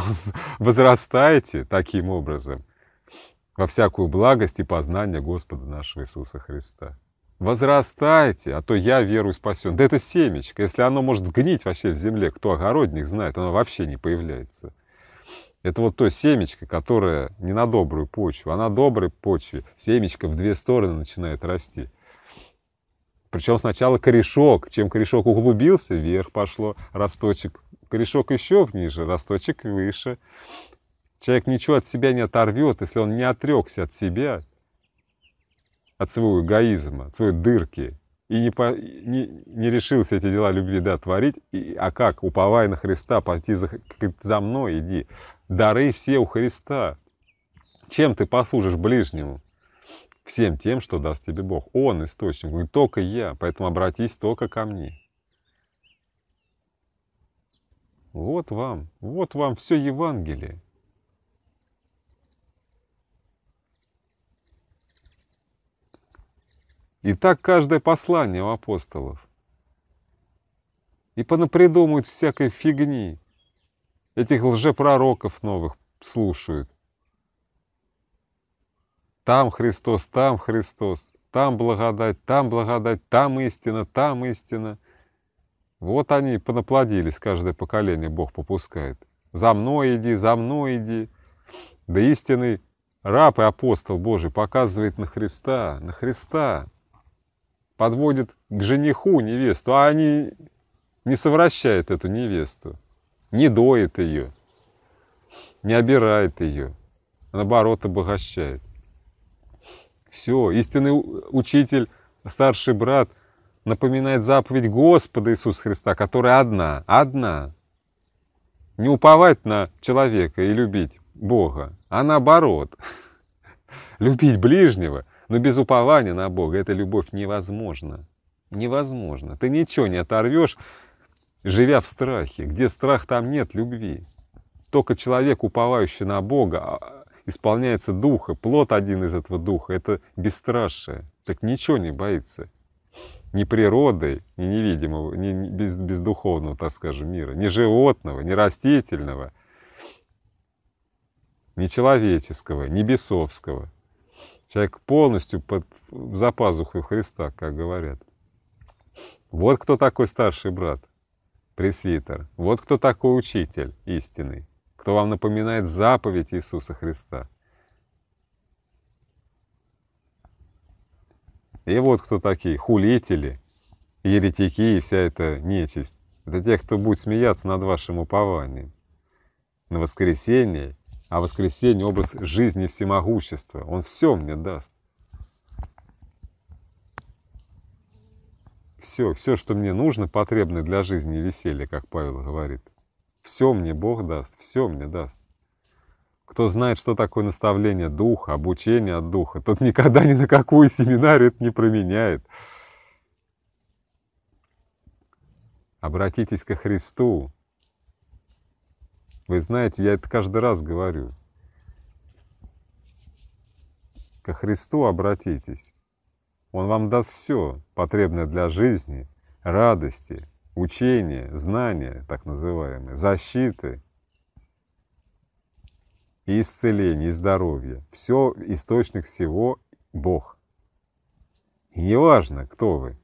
возрастайте таким образом во всякую благость и познание Господа нашего Иисуса Христа. Возрастайте, а то я верую спасен. Да это семечко. Если оно может сгнить вообще в земле, кто огородник знает, оно вообще не появляется. Это вот то семечко, которое не на добрую почву, а на доброй почве семечко в две стороны начинает расти. Причем сначала корешок. Чем корешок углубился, вверх пошло росточек. Корешок еще ниже, росточек выше. Человек ничего от себя не оторвет, если он не отрекся от себя, от своего эгоизма, от своей дырки, и не решился эти дела любви, да, творить, а как, уповая на Христа, пойти за мной, иди. Дары все у Христа. Чем ты послужишь ближнему? Всем тем, что даст тебе Бог. Он источник, говорит, только я, поэтому обратись только ко мне. Вот вам все Евангелие. И так каждое послание у апостолов. И понапридумывают всякой фигни. Этих лжепророков новых слушают. Там Христос, там Христос, там благодать, там благодать, там истина, там истина. Вот они понаплодились, каждое поколение Бог попускает. За мной иди, за мной иди. Да истинный раб и апостол Божий показывает на Христа, на Христа. Подводит к жениху невесту, а они не совращают эту невесту, не доит ее, не обирает ее, а наоборот обогащает. Все, истинный учитель, старший брат напоминает заповедь Господа Иисуса Христа, которая одна, одна. Не уповать на человека и любить Бога, а наоборот, любить ближнего. Но без упования на Бога эта любовь невозможна. Невозможно. Ты ничего не оторвешь, живя в страхе. Где страх, там нет любви. Только человек, уповающий на Бога, исполняется духа. Плод один из этого духа — это бесстрашие. Так ничего не боится. Ни природой, ни невидимого, ни бездуховного, так скажем, мира, ни животного, ни растительного, ни человеческого, ни бесовского. Человек полностью за пазухой Христа, как говорят. Вот кто такой старший брат, пресвитер. Вот кто такой учитель истинный, кто вам напоминает заповедь Иисуса Христа. И вот кто такие хулители, еретики и вся эта нечисть. Это те, кто будет смеяться над вашим упованием на воскресенье. А воскресенье — образ жизни всемогущества. Он все мне даст. Все, что мне нужно, потребно для жизни и веселья, как Павел говорит. Все мне Бог даст, все мне даст. Кто знает, что такое наставление духа, обучение от духа, тот никогда ни на какую семинарию это не променяет. Обратитесь ко Христу. Вы знаете, я это каждый раз говорю. Ко Христу обратитесь. Он вам даст все, потребное для жизни, радости, учения, знания, так называемые, защиты, и исцеления, и здоровья. Все, источник всего — Бог. И неважно, кто вы,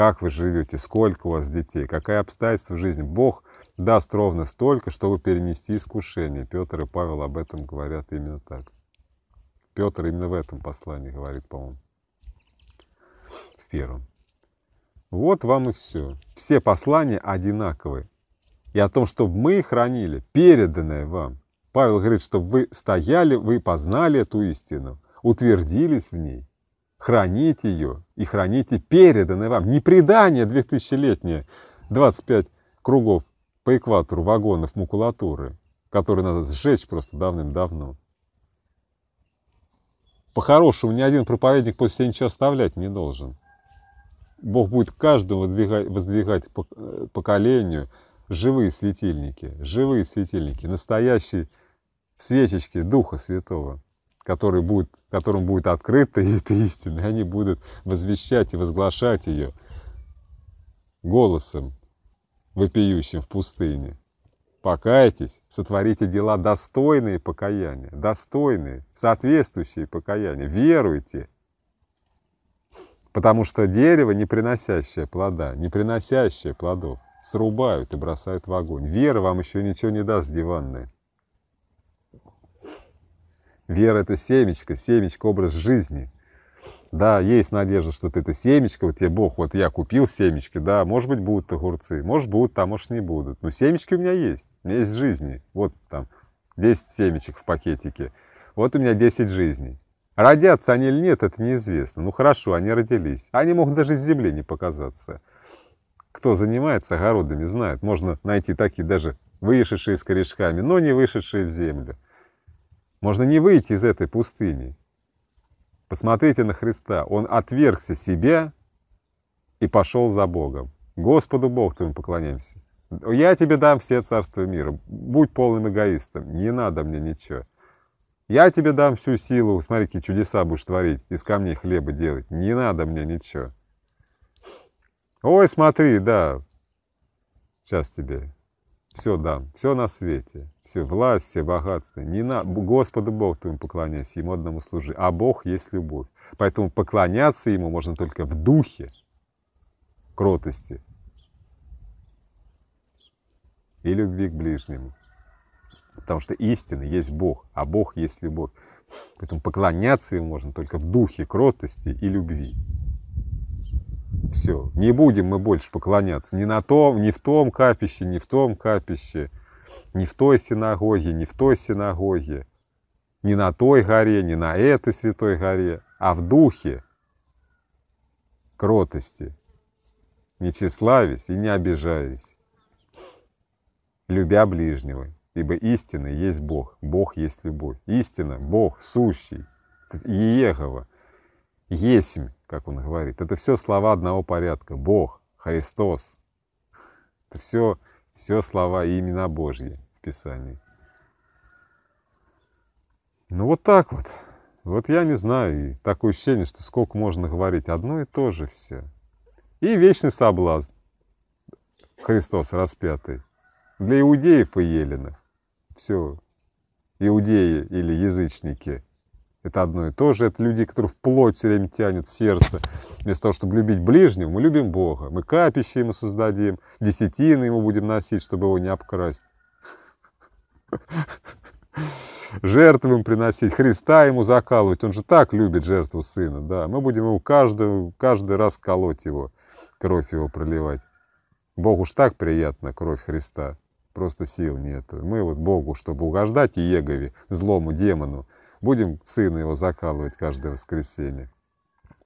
как вы живете, сколько у вас детей, какая обстоятельства в жизни. Бог даст ровно столько, чтобы перенести искушение. Петр и Павел об этом говорят именно так. Петр именно в этом послании говорит, по-моему, в первом. Вот вам и все. Все послания одинаковые. И о том, чтобы мы хранили, переданное вам. Павел говорит, чтобы вы стояли, вы познали эту истину, утвердились в ней. Храните ее и храните переданное вам. Не предание 2000-летнее, 25 кругов по экватору, вагонов, макулатуры, которые надо сжечь просто давным-давно. По-хорошему, ни один проповедник после себя ничего оставлять не должен. Бог будет каждому воздвигать поколению живые светильники, настоящие свечечки Духа Святого, которым будет открыта эта истина, и они будут возвещать и возглашать ее голосом, вопиющим в пустыне. Покайтесь, сотворите дела достойные покаяния, достойные, соответствующие покаяния. Веруйте, потому что дерево, не приносящее плода, не приносящее плодов, срубают и бросают в огонь. Вера вам еще ничего не даст, диванная. Вера — это семечко, семечко — образ жизни. Да, есть надежда, что ты это семечко, вот тебе Бог, вот я купил семечки, да, может быть, будут огурцы, может, будут, а может, не будут. Но семечки у меня есть жизни. Вот там 10 семечек в пакетике, вот у меня 10 жизней. Родятся они или нет, это неизвестно. Ну, хорошо, они родились. Они могут даже с земли не показаться. Кто занимается огородами, знает. Можно найти такие даже вышедшие с корешками, но не вышедшие в землю. Можно не выйти из этой пустыни. Посмотрите на Христа. Он отвергся себя и пошел за Богом. Господу Богу твоему поклоняемся. Я тебе дам все царства мира. Будь полным эгоистом. Не надо мне ничего. Я тебе дам всю силу. Смотри, какие чудеса будешь творить. Из камней хлеба делать. Не надо мне ничего. Ой, смотри, да. Сейчас тебе все дам, все на свете, все власть, все богатство. Не на... Господу Богу твоему поклоняйся, Ему одному служи. А Бог есть любовь. Поэтому поклоняться Ему можно только в духе кротости и любви к ближнему. Потому что истина есть Бог, а Бог есть любовь. Поэтому поклоняться Ему можно только в духе кротости и любви. Все, не будем мы больше поклоняться ни на том, ни в том капище, ни в том капище, ни в той синагоге, ни в той синагоге, ни на той горе, ни на этой святой горе, а в духе кротости, не тщеславясь и не обижаясь, любя ближнего, ибо истина есть Бог, Бог есть любовь. Истина, Бог, сущий, Иегова, есмь, как он говорит. Это все слова одного порядка. Бог, Христос. Это все слова и имена Божьи в Писании. Ну вот так вот. Вот я не знаю. И такое ощущение, что сколько можно говорить одно и то же все. И вечный соблазн. Христос распятый. Для иудеев и еленов. Все. Иудеи или язычники. Это одно и то же. Это люди, которые вплоть все время тянет сердце. Вместо того, чтобы любить ближнего, мы любим Бога. Мы капище Ему создадим, десятины Ему будем носить, чтобы Его не обкрасть. Жертвы Ему приносить, Христа Ему закалывать. Он же так любит жертву Сына. Да. Мы будем Ему каждый раз колоть Его, кровь Его проливать. Богу уж так приятно кровь Христа. Просто сил нету. Мы вот Богу, чтобы угождать Иегове, злому демону, будем Сына Его закалывать каждое воскресенье.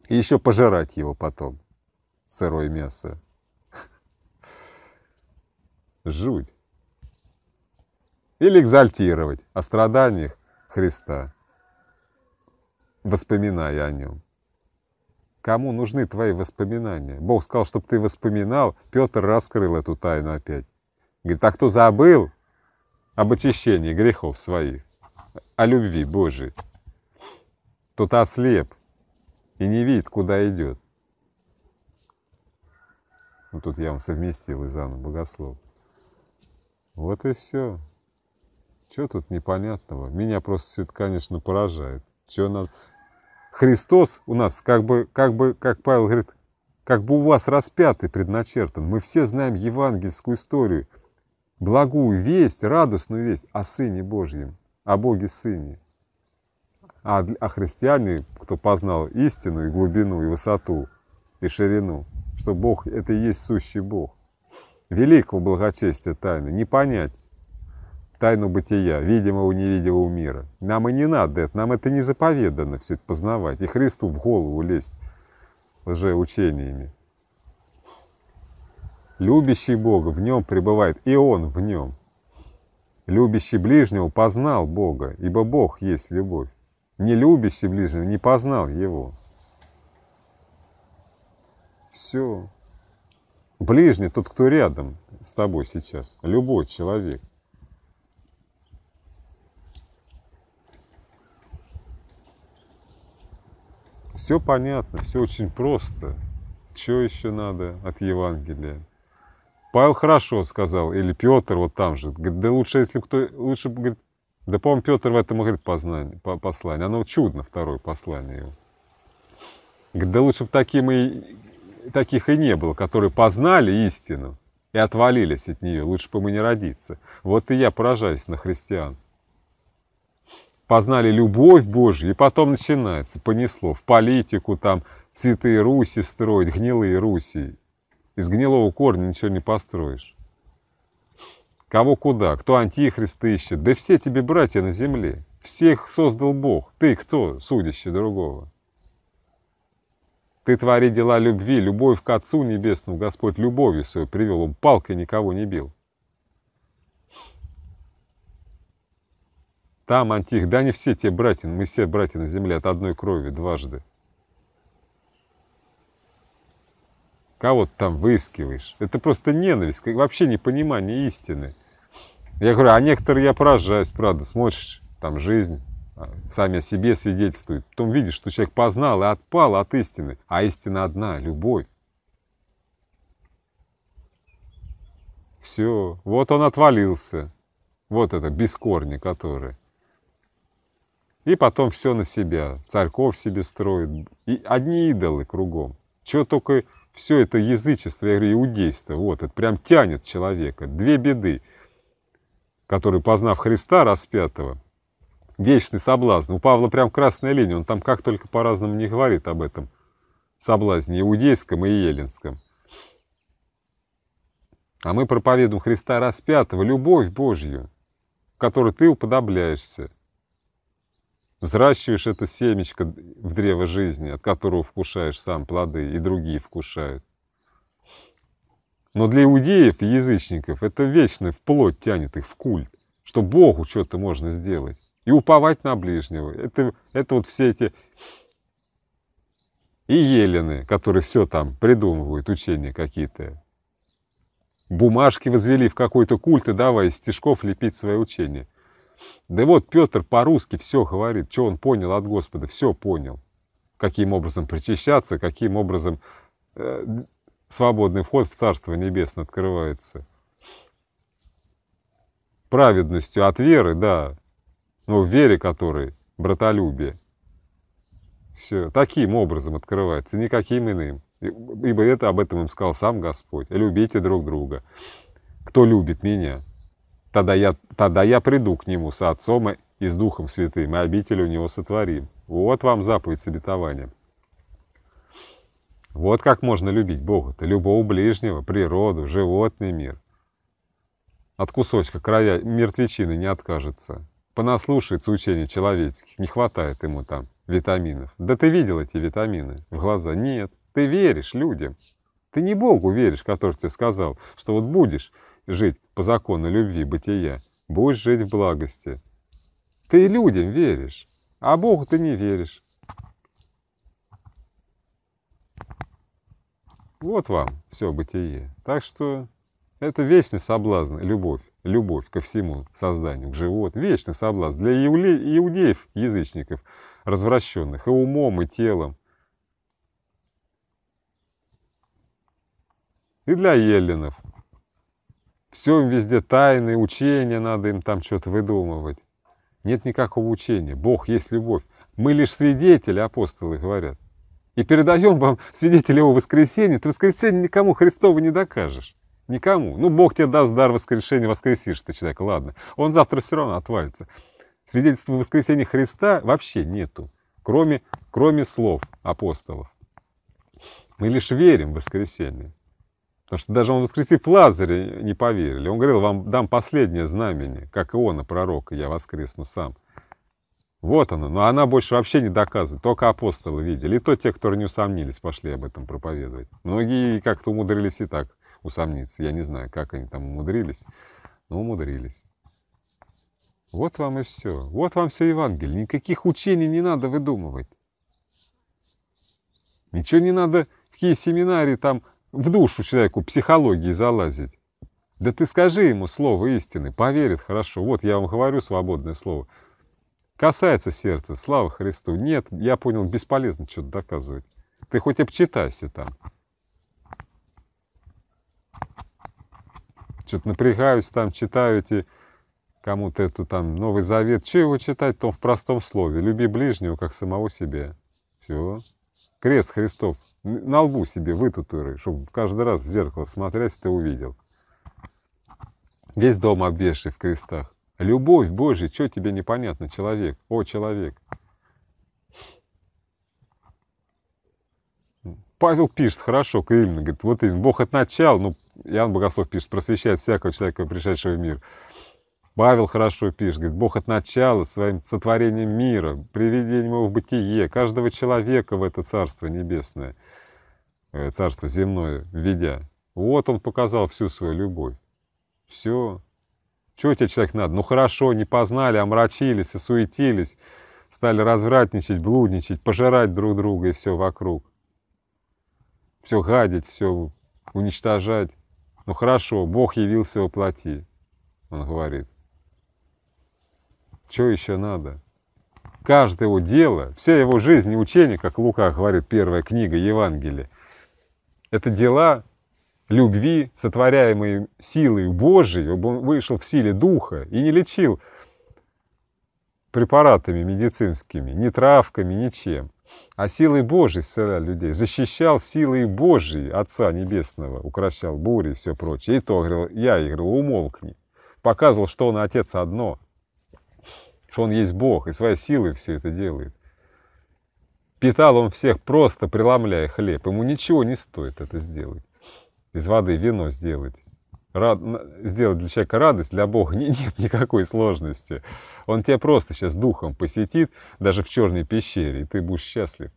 И еще пожирать Его потом. Сырое мясо. Жуть. Или экзальтировать о страданиях Христа, воспоминая о Нем. Кому нужны твои воспоминания? Бог сказал, чтобы ты воспоминал. Петр раскрыл эту тайну опять. Говорит, а кто забыл об очищении грехов своих, о любви Божией, тот ослеп и не видит, куда идет. Ну, тут я вам совместил из Анны Богослов. Вот и все. Чего тут непонятного? Меня просто все это, конечно, поражает. Чего надо... Христос у нас, как Павел говорит, как бы у вас распятый предначертан. Мы все знаем евангельскую историю, благую весть, радостную весть о Сыне Божьем, о Боге Сыне. А христиане, кто познал истину и глубину, и высоту, и ширину, что Бог — это и есть сущий Бог. Великого благочестия тайны не понять, тайну бытия, видимого и невидимого мира. Нам и не надо это, нам это не заповедано все это познавать, и Христу в голову лезть лжеучениями. Любящий Бога в нем пребывает, и он в нем. Любящий ближнего познал Бога, ибо Бог есть любовь. Не любящий ближнего не познал его. Все. Ближний — тот, кто рядом с тобой сейчас, любой человек. Все понятно, все очень просто. Что еще надо от Евангелия? Павел хорошо сказал, или Петр вот там же. Говорит, да лучше, если кто... Лучше, говорит, да, по-моему, Петр в этом и говорит послание. Оно чудно, второе послание его. Говорит, да лучше бы таких и не было, которые познали истину и отвалились от нее. Лучше бы мы не родиться. Вот и я поражаюсь на христиан. Познали любовь Божью, и потом начинается, понесло в политику, там цветы Руси строить, гнилые Руси. Из гнилого корня ничего не построишь. Кого куда, кто антихриста ищет. Да все тебе братья на земле. Всех создал Бог. Ты кто, судящий другого? Ты твори дела любви, любовь к Отцу Небесному Господь любовью свою привел. Он палкой никого не бил. Там антих, да не все те братья, мы все братья на земле от одной крови дважды. Кого ты там выискиваешь? Это просто ненависть, вообще непонимание истины. Я говорю, а некоторые, я поражаюсь, правда, смотришь, там жизнь, сами о себе свидетельствуют. Потом видишь, что человек познал и отпал от истины, а истина одна — любовь. Все, вот он отвалился, вот это, без корня который. И потом все на себя, церковь себе строит, и одни идолы кругом. Чего только все это язычество, я говорю, иудейство, вот это прям тянет человека. Две беды, которые, познав Христа распятого, вечный соблазн. У Павла прям красная линия, он там как только по-разному не говорит об этом соблазне, иудейском и еленском. А мы проповедуем Христа распятого, любовь Божью, которой ты уподобляешься. Взращиваешь это семечко в древо жизни, от которого вкушаешь сам плоды, и другие вкушают. Но для иудеев и язычников это вечно вплоть тянет их в культ, что Богу что-то можно сделать. И уповать на ближнего. Это вот все эти и елены, которые все там придумывают, учения какие-то. Бумажки возвели в какой-то культ, и давай из стишков лепить свои учения. Да вот Петр по-русски все говорит, что он понял от Господа, все понял. Каким образом причащаться, каким образом свободный вход в Царство Небесное открывается. Праведностью от веры, да, но в вере которой братолюбие. Все, таким образом открывается, никаким иным. Ибо это об этом им сказал сам Господь. Любите друг друга. Кто любит меня? Тогда я приду к нему со Отцом и с Духом Святым, и обитель у него сотворим. Вот вам заповедь с обетованием. Вот как можно любить Бога-то, любого ближнего, природу, животный мир. От кусочка края мертвечины не откажется. Понаслушается учений человеческих, не хватает ему там витаминов. Да ты видел эти витамины в глаза? Нет, ты веришь людям. Ты не Богу веришь, который тебе сказал, что вот будешь жить по закону любви, бытия, будешь жить в благости. Ты людям веришь, а Богу ты не веришь. Вот вам все бытие. Так что это вечный соблазн, любовь. Любовь ко всему созданию, к животным. Вечный соблазн для иудеев, язычников, развращенных и умом, и телом. И для еллинов. Все им везде тайны, учения, надо им там что-то выдумывать. Нет никакого учения. Бог есть любовь. Мы лишь свидетели, апостолы говорят. И передаем вам свидетель его воскресения. Ты воскресение никому Христову не докажешь. Никому. Ну, Бог тебе даст дар воскрешения, воскресишь ты человека, ладно. Он завтра все равно отвалится. Свидетельства воскресения Христа вообще нету, кроме слов апостолов. Мы лишь верим в воскресение. Потому что даже он воскресив Лазаря не поверили. Он говорил, вам дам последнее знамение, как Иона, пророка, я воскресну сам. Вот оно, но она больше вообще не доказана. Только апостолы видели. И то те, которые не усомнились, пошли об этом проповедовать. Многие как-то умудрились и так усомниться. Я не знаю, как они там умудрились, но умудрились. Вот вам и все. Вот вам все Евангелие. Никаких учений не надо выдумывать. Ничего не надо, какие семинарии там в душу человеку психологии залазить. Да ты скажи ему слово истины, поверит хорошо. Вот я вам говорю свободное слово. Касается сердца, слава Христу. Нет, я понял, бесполезно что-то доказывать. Ты хоть обчитайся там. Что-то напрягаюсь там, читаю эти... Кому-то это там Новый Завет. Че его читать, то в простом слове. Люби ближнего, как самого себя. Все. Крест Христов на лбу себе вытатуируй, чтобы каждый раз в зеркало смотрясь, ты увидел. Весь дом обвешай в крестах. Любовь Божья, что тебе непонятно, человек? О, человек. Павел пишет хорошо, именно, говорит, вот именно, Бог от начала, ну, Иоанн Богослов пишет, просвещает всякого человека, пришедшего в мир. Павел хорошо пишет, говорит, Бог от начала своим сотворением мира, приведением его в бытие, каждого человека в это царство небесное, царство земное введя. Вот он показал всю свою любовь. Все. Чего тебе, человек, надо? Ну хорошо, не познали, омрачились, осуетились, стали развратничать, блудничать, пожирать друг друга и все вокруг. Все гадить, все уничтожать. Ну хорошо, Бог явился во плоти, он говорит. Что еще надо? Каждое его дело, вся его жизнь и учение, как Лука говорит, первая книга Евангелия, это дела любви, сотворяемые силой Божией, он вышел в силе Духа и не лечил препаратами медицинскими, ни травками, ничем, а силой Божией исцелял людей, защищал силой Божией Отца Небесного, укращал бури и все прочее. И то, говорил, я, говорю, умолкни. Показывал, что он Отец одно, что он есть Бог, и своей силой все это делает. Питал он всех, просто преломляя хлеб. Ему ничего не стоит это сделать. Из воды вино сделать. Сделать для человека радость, для Бога нет никакой сложности. Он тебя просто сейчас духом посетит, даже в черной пещере, и ты будешь счастлив.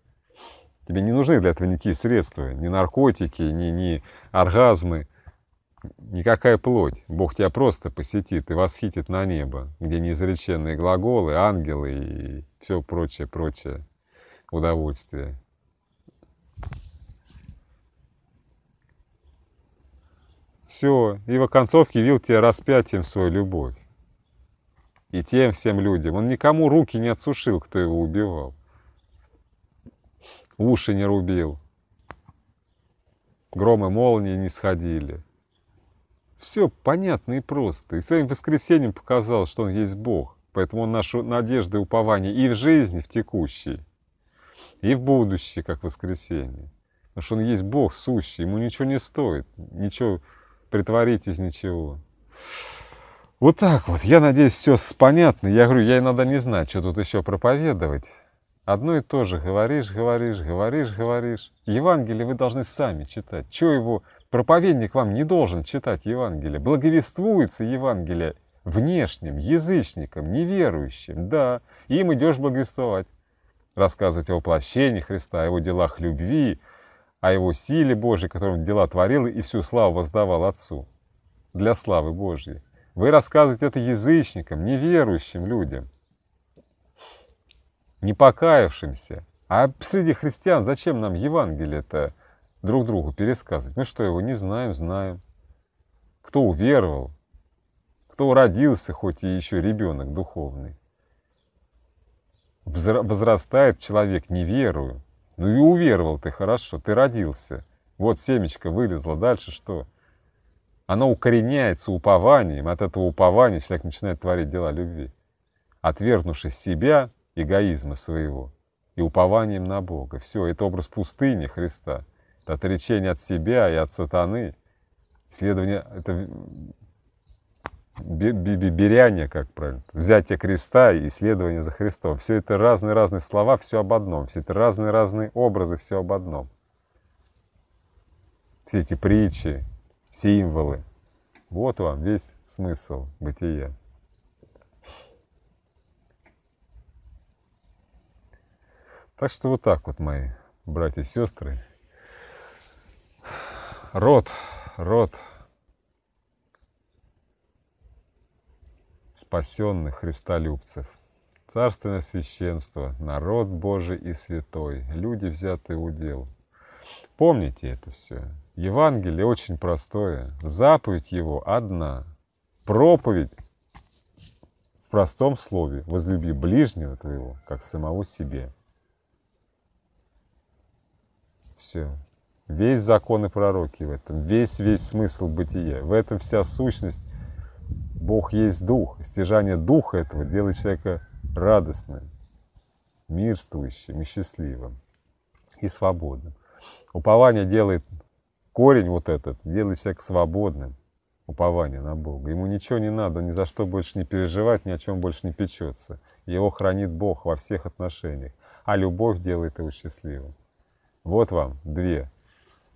Тебе не нужны для этого никакие средства, ни наркотики, ни оргазмы. Никакая плоть. Бог тебя просто посетит и восхитит на небо, где неизреченные глаголы, ангелы и все прочее удовольствие. Все. И в оконцовке явил тебе распятием свою любовь. И тем всем людям. Он никому руки не отсушил, кто его убивал. Уши не рубил. Громы молнии не сходили. Все понятно и просто. И своим воскресением показал, что он есть Бог. Поэтому он нашу надежду и упование и в жизни, в текущей, и в будущее, как воскресение. Потому что он есть Бог сущий, ему ничего не стоит, ничего притворить из ничего. Вот так вот. Я надеюсь, все понятно. Я говорю, я иногда не знаю, что тут еще проповедовать. Одно и то же говоришь. Евангелие вы должны сами читать. Чего его... Проповедник вам не должен читать Евангелие. Благовествуется Евангелие внешним, язычникам, неверующим. Да, им идешь благовествовать. Рассказывать о воплощении Христа, о его делах любви, о его силе Божьей, которым дела творил и всю славу воздавал Отцу. Для славы Божьей. Вы рассказываете это язычникам, неверующим людям, не покаявшимся. А среди христиан зачем нам Евангелие-то? Друг другу пересказывать. Мы что, его не знаем? Знаем. Кто уверовал, кто родился, хоть и еще ребенок духовный. Возрастает человек, не верую. Ну и уверовал ты хорошо, ты родился. Вот семечко вылезло, дальше что? Оно укореняется упованием, от этого упования человек начинает творить дела любви, отвергнувшись себя, эгоизма своего. и упованием на Бога. Все, это образ пустыни Христа, это отречение от себя и от сатаны, исследование, это беряние, как правильно, взятие креста и исследование за Христом. Все это разные-разные слова, все об одном, все это разные-разные образы, все об одном. Все эти притчи, символы. Вот вам весь смысл бытия. Так что вот так вот, мои братья и сестры. Род спасенных христолюбцев, царственное священство, народ Божий и святой, люди, взятые у дел. Помните это все. Евангелие очень простое, заповедь его одна, проповедь в простом слове: возлюби ближнего твоего, как самого себе. Все. Весь закон и пророки в этом, весь смысл бытия, в этом вся сущность. Бог есть Дух, стяжание Духа этого делает человека радостным, мирствующим и счастливым, и свободным. Упование делает, корень вот этот, делает человека свободным, упование на Бога. Ему ничего не надо, ни за что больше не переживать, ни о чем больше не печется. Его хранит Бог во всех отношениях, а любовь делает его счастливым. Вот вам две.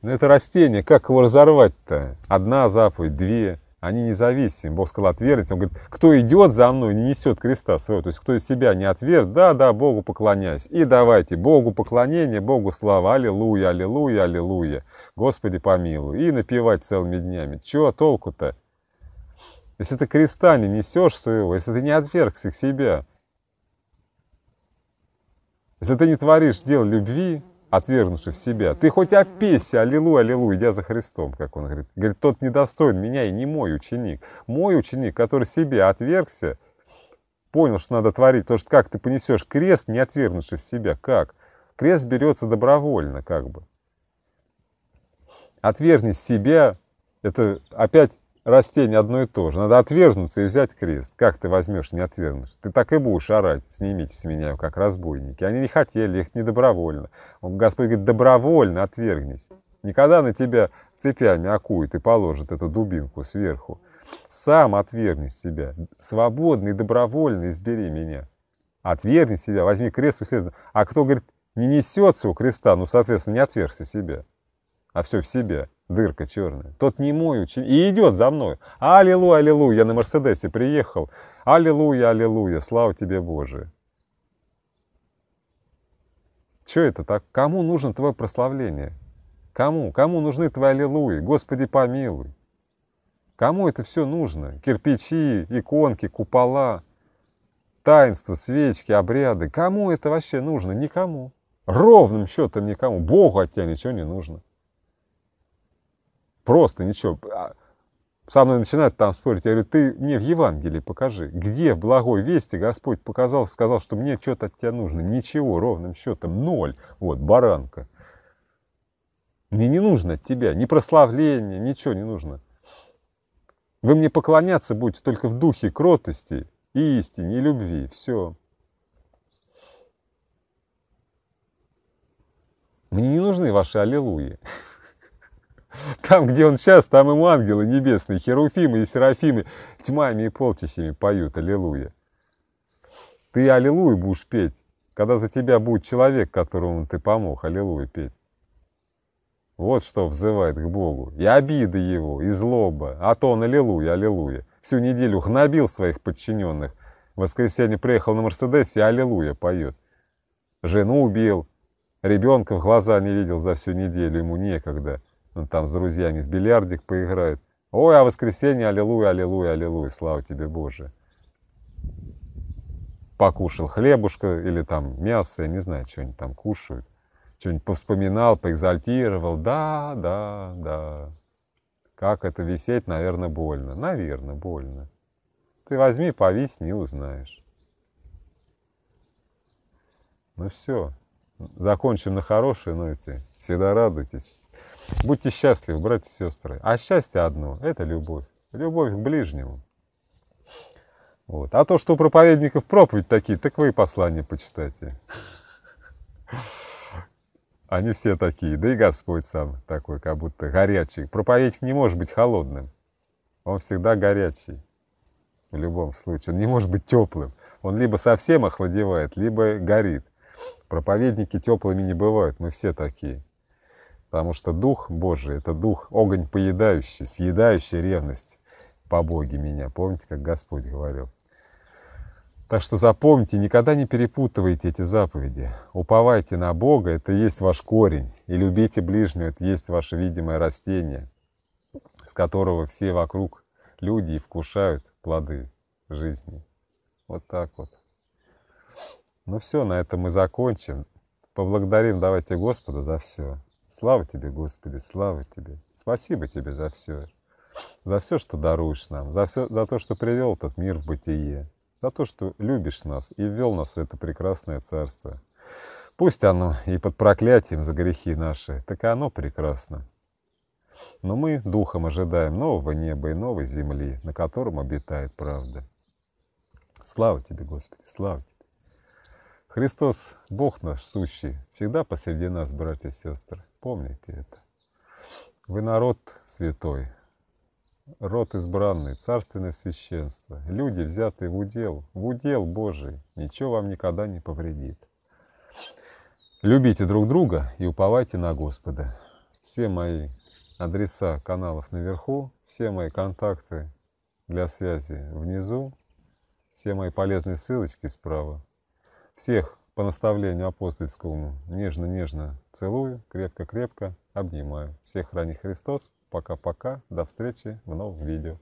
Но это растение, как его разорвать-то? Одна заповедь, две. Они независимы. Бог сказал: отвергните. Он говорит: кто идет за мной, не несет креста своего. То есть кто из себя не отверг, да, Богу поклоняйся. И давайте Богу поклонение, Богу слава. Аллилуйя, аллилуйя, аллилуйя. Господи помилуй. И напевать целыми днями. Чего толку-то? Если ты креста не несешь своего, если ты не отвергся к себя, если ты не творишь дел любви, отвергнувшись себя, ты хоть опейся, аллилуйя, аллилуйя, идя за Христом, как он говорит. Говорит: тот недостоин меня и не мой ученик. Мой ученик, который себе отвергся, понял, что надо творить, потому что как ты понесешь крест, не отвергнувшись себя, как? Крест берется добровольно, как бы. Отвергнись себя, это опять растение одно и то же. Надо отвергнуться и взять крест. Как ты возьмешь, не отвергнешься? Ты так и будешь орать: снимите с меня, как разбойники. Они не хотели, их не добровольно. Господь говорит: добровольно отвергнись. Никогда на тебя цепями окуют и положат эту дубинку сверху. Сам отвергнись себя. Свободно и добровольно избери меня. Отвергни себя, возьми крест вслед. А кто, говорит, не несет своего креста, ну, соответственно, не отвергся себя. А все в себе. Дырка черная. Тот не мой ученик. И идет за мной. Аллилуйя, аллилуйя. Я на Мерседесе приехал. Аллилуйя, аллилуйя. Слава тебе, Боже. Че это так? Кому нужно твое прославление? Кому? Кому нужны твои аллилуйи? Господи, помилуй. Кому это все нужно? Кирпичи, иконки, купола, таинства, свечки, обряды. Кому это вообще нужно? Никому. Ровным счетом никому. Богу от тебя ничего не нужно. Просто ничего. Со мной начинают там спорить. Я говорю: ты мне в Евангелии покажи, где в благой вести Господь показал, сказал, что мне что-то от тебя нужно. Ничего, ровным счетом ноль. Вот, баранка. Мне не нужно от тебя ни прославления, ничего не нужно. Вы мне поклоняться будете только в духе кротости и истине, и любви. Все. Мне не нужны ваши аллилуйи. Там, где он сейчас, там ему ангелы небесные, херуфимы и серафимы тьмами и полчищами поют аллилуйя. Ты аллилуйя будешь петь, когда за тебя будет человек, которому ты помог аллилуйя петь. Вот что взывает к Богу. И обиды его, и злоба. А то он аллилуйя, аллилуйя. Всю неделю гнобил своих подчиненных. В воскресенье приехал на Мерседесе и аллилуйя поет. Жену убил, ребенка в глаза не видел за всю неделю, ему некогда. Он там с друзьями в бильярдик поиграет. Ой, а воскресенье, аллилуйя, аллилуйя, аллилуйя, слава тебе, Боже. Покушал хлебушка или там мясо, я не знаю, что они там кушают. Что-нибудь повспоминал, поэкзальтировал. Да. Как это висеть, наверное, больно. Наверное, больно. Ты возьми, повисни, узнаешь. Ну все, закончим на хорошей ноте. Всегда радуйтесь. Будьте счастливы, братья и сестры. А счастье одно – это любовь. Любовь к ближнему. Вот. А то, что у проповедников проповедь такие, так вы и послания почитайте. Они все такие, да и Господь сам такой, как будто горячий. Проповедник не может быть холодным, он всегда горячий, в любом случае. Он не может быть теплым, он либо совсем охладевает, либо горит. Проповедники теплыми не бывают, мы все такие. Потому что Дух Божий — это Дух, огонь поедающий, съедающий ревность по Боге меня. Помните, как Господь говорил? Так что запомните, никогда не перепутывайте эти заповеди. Уповайте на Бога, это и есть ваш корень. И любите ближнего, это и есть ваше видимое растение, с которого все вокруг люди и вкушают плоды жизни. Вот так вот. Ну все, на этом мы закончим. Поблагодарим давайте Господа за все. Слава Тебе, Господи, слава Тебе. Спасибо Тебе за все. За все, что даруешь нам. За то, что привел этот мир в бытие. За то, что любишь нас и ввел нас в это прекрасное царство. Пусть оно и под проклятием за грехи наши, так и оно прекрасно. Но мы духом ожидаем нового неба и новой земли, на котором обитает правда. Слава Тебе, Господи, слава Тебе. Христос, Бог наш сущий, всегда посреди нас, братья и сестры. Помните это. Вы народ святой. Род избранный, царственное священство, люди, взятые в удел Божий, ничего вам никогда не повредит. Любите друг друга и уповайте на Господа. Все мои адреса каналов наверху, все мои контакты для связи внизу, все мои полезные ссылочки справа. Всех по наставлению апостольскому нежно-нежно целую, крепко-крепко обнимаю. Всех храни Христос. Пока-пока. До встречи в новом видео.